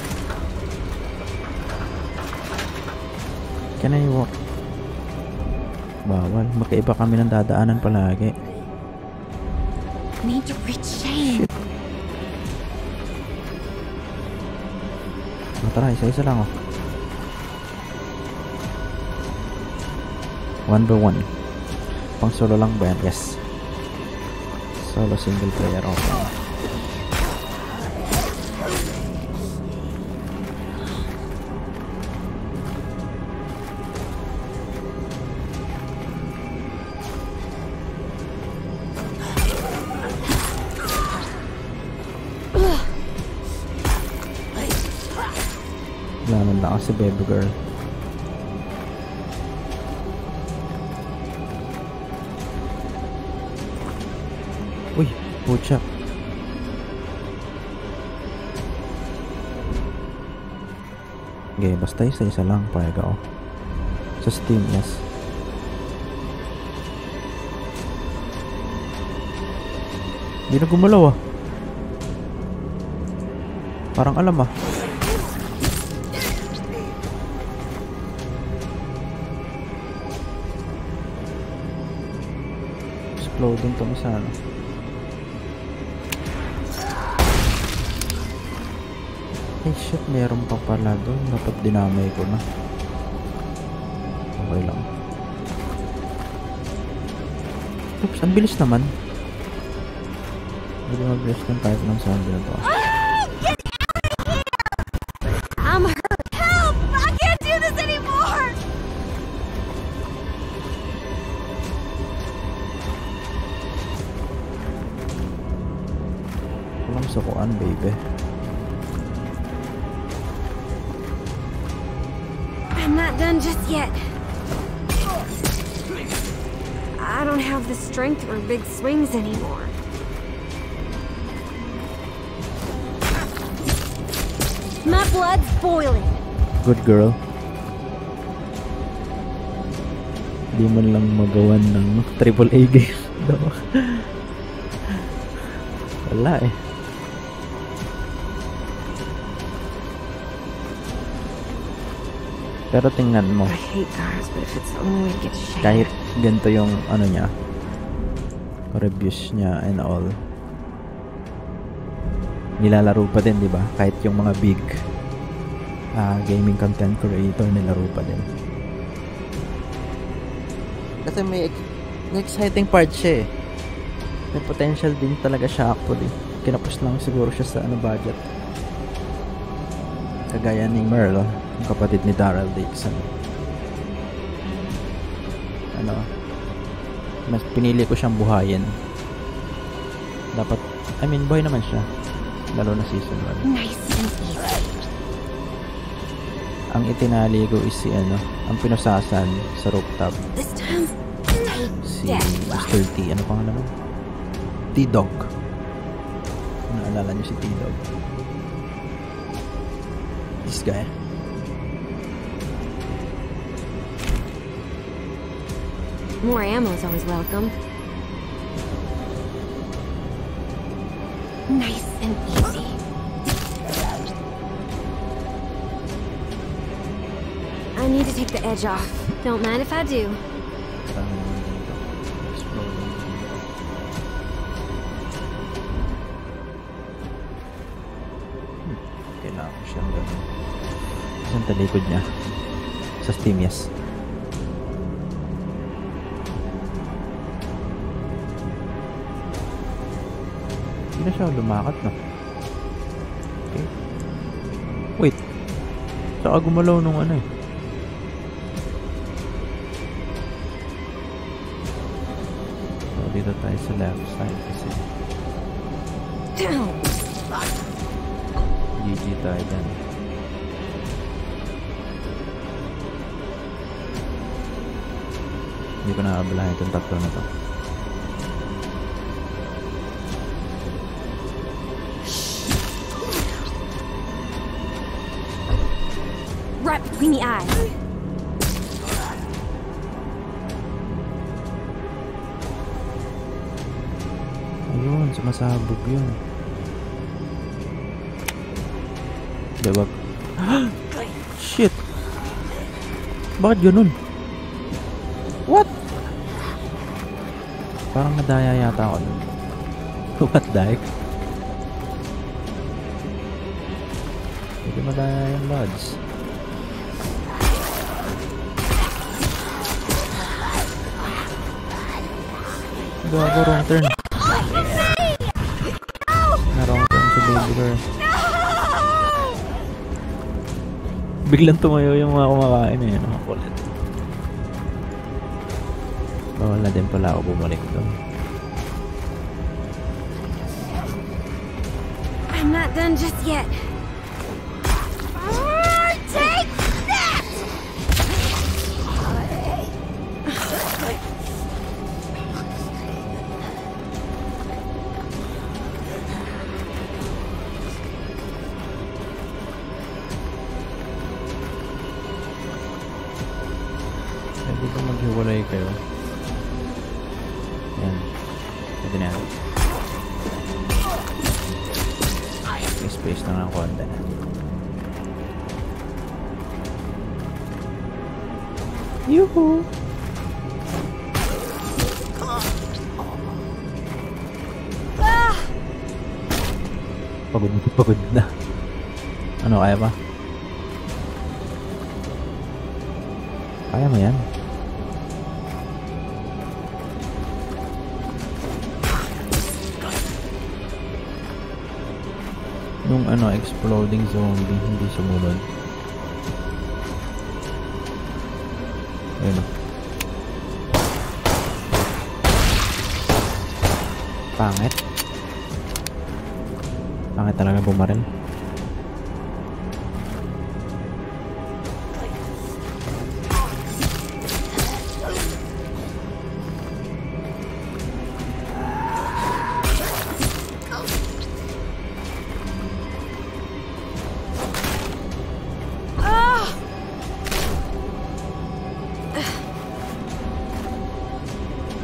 Can I walk? Bawal. Magkaiba kami ng dadaanan palagi. Need to reach Shane. Shit. Tara, isa-isa lang oh. One by one. Pang solo lang ba yan? Yes. Solo single player. Okay. It's a baby girl. Uy, pucha. Okay, basta isa-isa lang payaga oh. Sa Steam, yes. Hindi na gumalaw ah. Parang alam ah. Loading to misano. Ay shit, meron pa pala doon. Dapat dinamay ko na. Okay lang. Oops, ang bilis naman. Hindi ko mag-rest ng type ng zombie na to. I'm hurt. Help! I can't do this anymore! Sukuan, baby. I'm not done just yet. I don't have the strength for big swings anymore. My blood's boiling. Good girl. Di man lang magawan ng triple A game. hello. Pero tingnan mo. Kahit ganito yung ano niya, reviews niya and all. Nilalaro pa din, 'di ba? Kahit yung mga big gaming content creator nilaro pa din. Kasi may exciting part siya eh. May potential din talaga siya actually. Kinapos lang siguro siya sa ano budget. Kagaya ni Merle, ang kapatid ni Daryl Dixon. Ano? Mas pinili ko siyang buhayin. Dapat, I mean, buhay naman siya. Lalo na season 1. Nice. Ang itinali ko is si ano, ang pinasasan sa rooftop. Si Mr. T, ano pang naman? T-dog. Naalala niyo si T-dog? This guy. More ammo is always welcome. Nice and easy. I need to take the edge off. Don't mind if I do. Kailangan siyang gano'n. Saan talikod niya? Sa Steam, yes. Hindi na siya lumakat, no? Okay. Wait. Saka gumalaw nung ano eh. So, dito tayo sa left side kasi. GG tayo dyan. Hindi ko naabalahin itong tatlo na to. Between the eyes. Ayun, sumasabog yun. Diba? Shit! Bakit ganun? What? Parang nadaya yata ako nun. What the heck? Hindi madaya yung lodge. Gago, wrong turn. Na wrong turn sa baby girl. Biglang tumayo yung mga kumakain eh. Mga kulit. Bawal na din pala ako bumalik doon. I'm not done just yet. Pagod na. Ano, kaya ba? Kaya mo yan? Yung ano, exploding zombie, hindi sumunod. Ayun o. Pangit. Pangit talaga bumaril.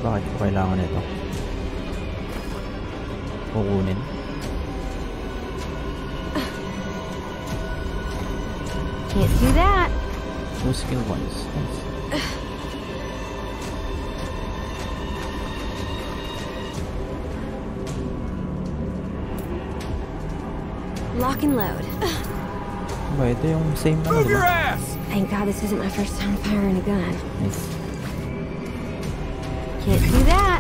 Bakit ko kailangan ito? Kukunin. that. What's the skill ones? Lock and load. Wait, they on the same level. Move your ass! Thank God this isn't my first time firing a gun. Nice. Can't do that.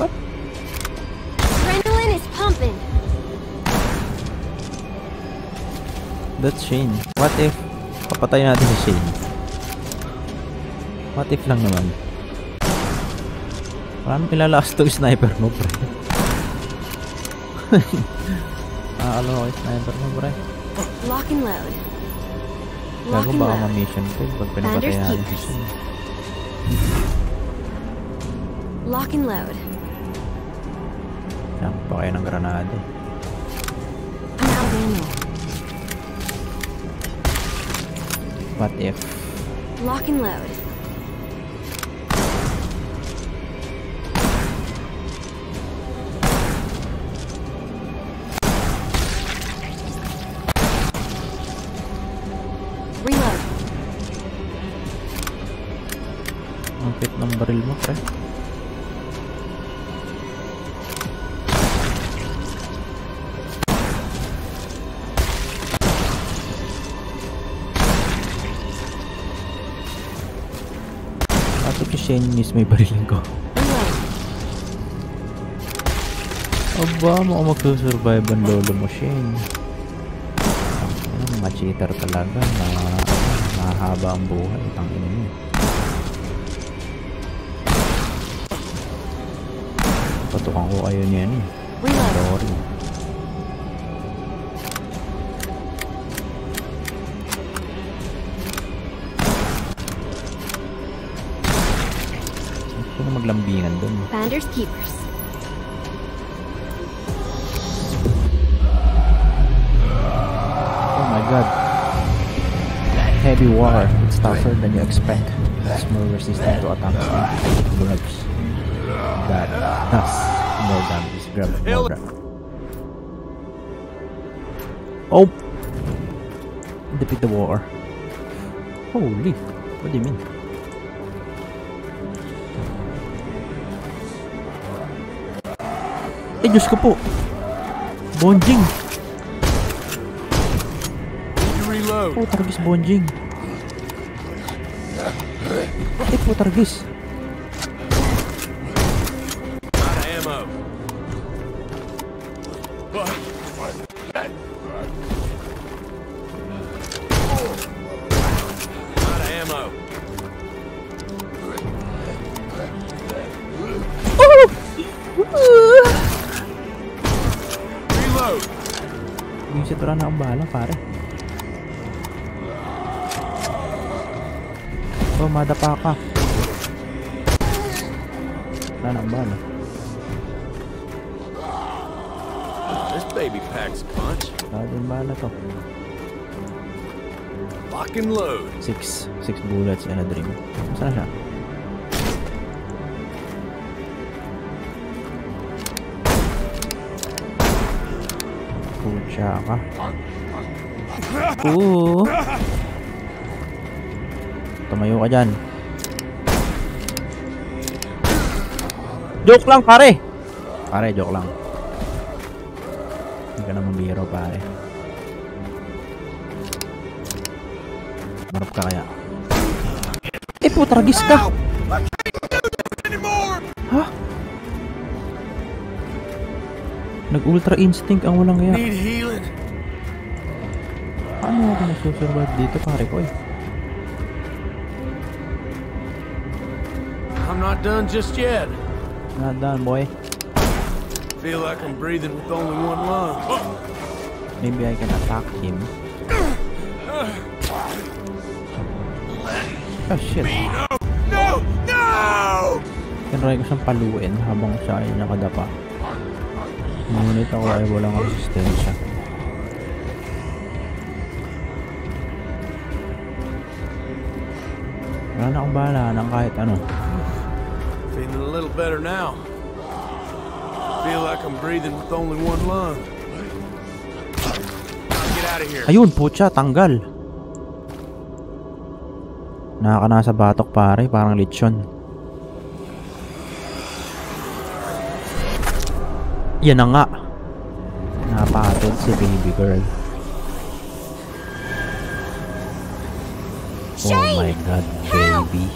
What? Adrenaline is pumping. That's Shane. What if papatay natin si Shane? What if lang naman? Parang pinalakas to yung sniper mo, pre. Alam ko yung sniper mo, pre. Lock and load. Lock and load. Baka ma-mission ko pag pinapatay natin si Shane. Lock and load. Yan, pa kayo ng granada. I'm out of ammo. What if? Lock and load. Reload. Ang pit ng baril mo, pre. Shane news may bariling ko. Aba, mukhang magsusurvive ang lolo mo, Shane. Mga cheater talaga na mahaba ang buhay. Tangin mo. Patukan ko kayo niyan eh. Sorry. Maglambingan doon. Finders keepers. Oh my god. Heavy war. It's tougher than you expect. It's more resistant to attacks and grubs. That does more damage. Grab more grab. Oh! Defeat the war. Holy. What do you mean? Eh, Diyos ko po. Bonjing. Oh, targis bonjing. Eh, po targis. Pare. Oh, madapa ka. Wala nang bala. This baby packs a punch. Dadang bala to. Lock and load. Six bullets and a drink. Saan siya? Pucha ka. Oo. Tumayo ka dyan. Joke lang, pare. Pare, joke lang. Hindi ka naman biro, pare. Marap ka kaya. Eh, putaragis ka. Ha? Nag-ultra instinct ang walang kaya. Ano ako nasusurvive dito, pare ko eh. I'm not done just yet. Not done, boy. Feel like I'm breathing with only one lung. Maybe I can attack him. Oh shit. No! No! Tinry ko siyang paluin habang siya ay nakadapa. Ngunit ako ay walang resistensya. Wala na akong bahala ng kahit ano. Feeling a little better now. Feel like I'm breathing with only one lung. Get Ayun, putya, tanggal. Nakakanasa batok pare, parang lechon. Yan na nga. Napatod si baby girl. Oh my god, baby.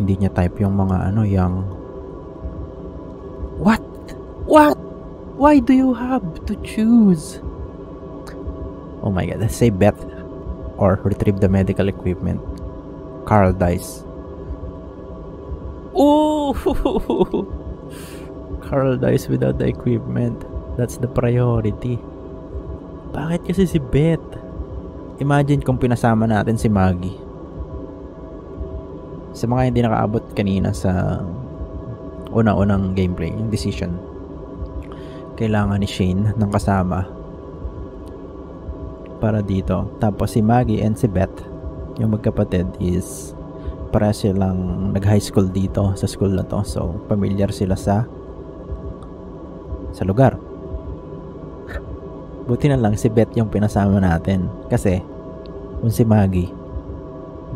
Hindi niya type yung mga ano, yung... What? What? Why do you have to choose? Oh my god, let's say Beth or retrieve the medical equipment. Carl dies. Oh! Carl dies without the equipment. That's the priority. Bakit kasi si Beth? Imagine kung pinasama natin si Maggie. Sa mga hindi nakaabot kanina sa una-unang gameplay, yung decision. Kailangan ni Shane ng kasama para dito. Tapos si Maggie and si Beth, yung magkapatid, is para silang nag-high school dito sa school na to. So, familiar sila sa lugar. Buti na lang si Beth yung pinasama natin. Kasi, kung si Maggie,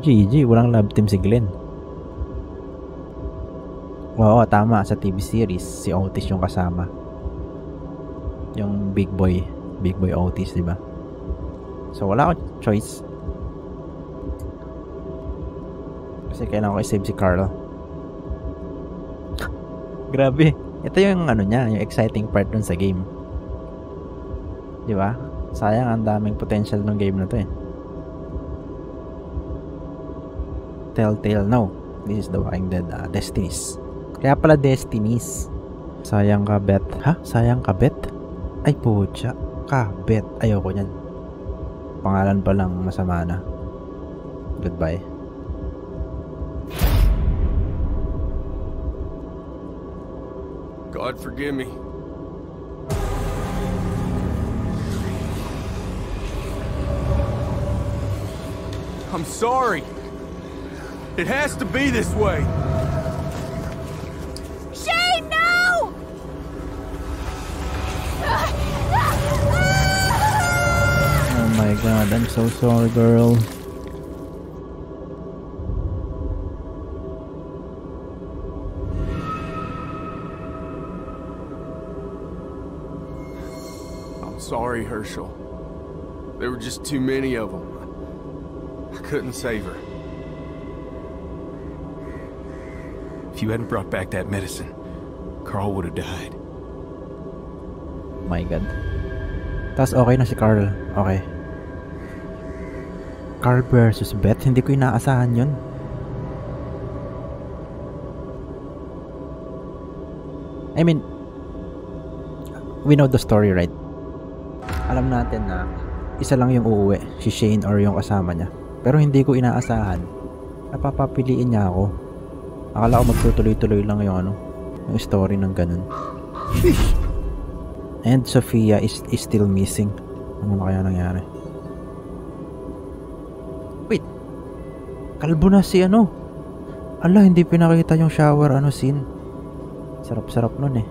GG, walang love team si Glenn. Oo, tama. Sa TV series, si Otis yung kasama. Yung big boy Otis, diba? So wala akong choice kasi kailangan ko i-save si Carl. Grabe, ito yung ano niya, yung exciting part dun sa game, diba? Sayang, ang daming potential ng game na to eh. Telltale, no, this is The Walking Dead. Destinies, kaya pala Destinies. Sayang ka, Beth. Ha? Sayang ka, Beth? Ay pocha, kabet. Ayoko niyan. Pangalan pa lang masama na. Goodbye. God forgive me. I'm sorry. It has to be this way. Oh my god, I'm so sorry, girl. I'm sorry, Hershel. There were just too many of them. I couldn't save her. If you hadn't brought back that medicine, Carl would have died. My god. Tas okay na si Carl. Okay. Carl versus Beth, hindi ko inaasahan yun. I mean, we know the story, right? Alam natin na isa lang yung uuwi, si Shane or yung kasama niya. Pero hindi ko inaasahan. Napapapiliin niya ako. Akala ko magtutuloy-tuloy lang yung ano, yung story ng ganun. And Sophia is still missing. Ano kaya nangyari? Kalbo na si ano. Ala, hindi pinakita yung shower ano scene. Sarap-sarap nun eh.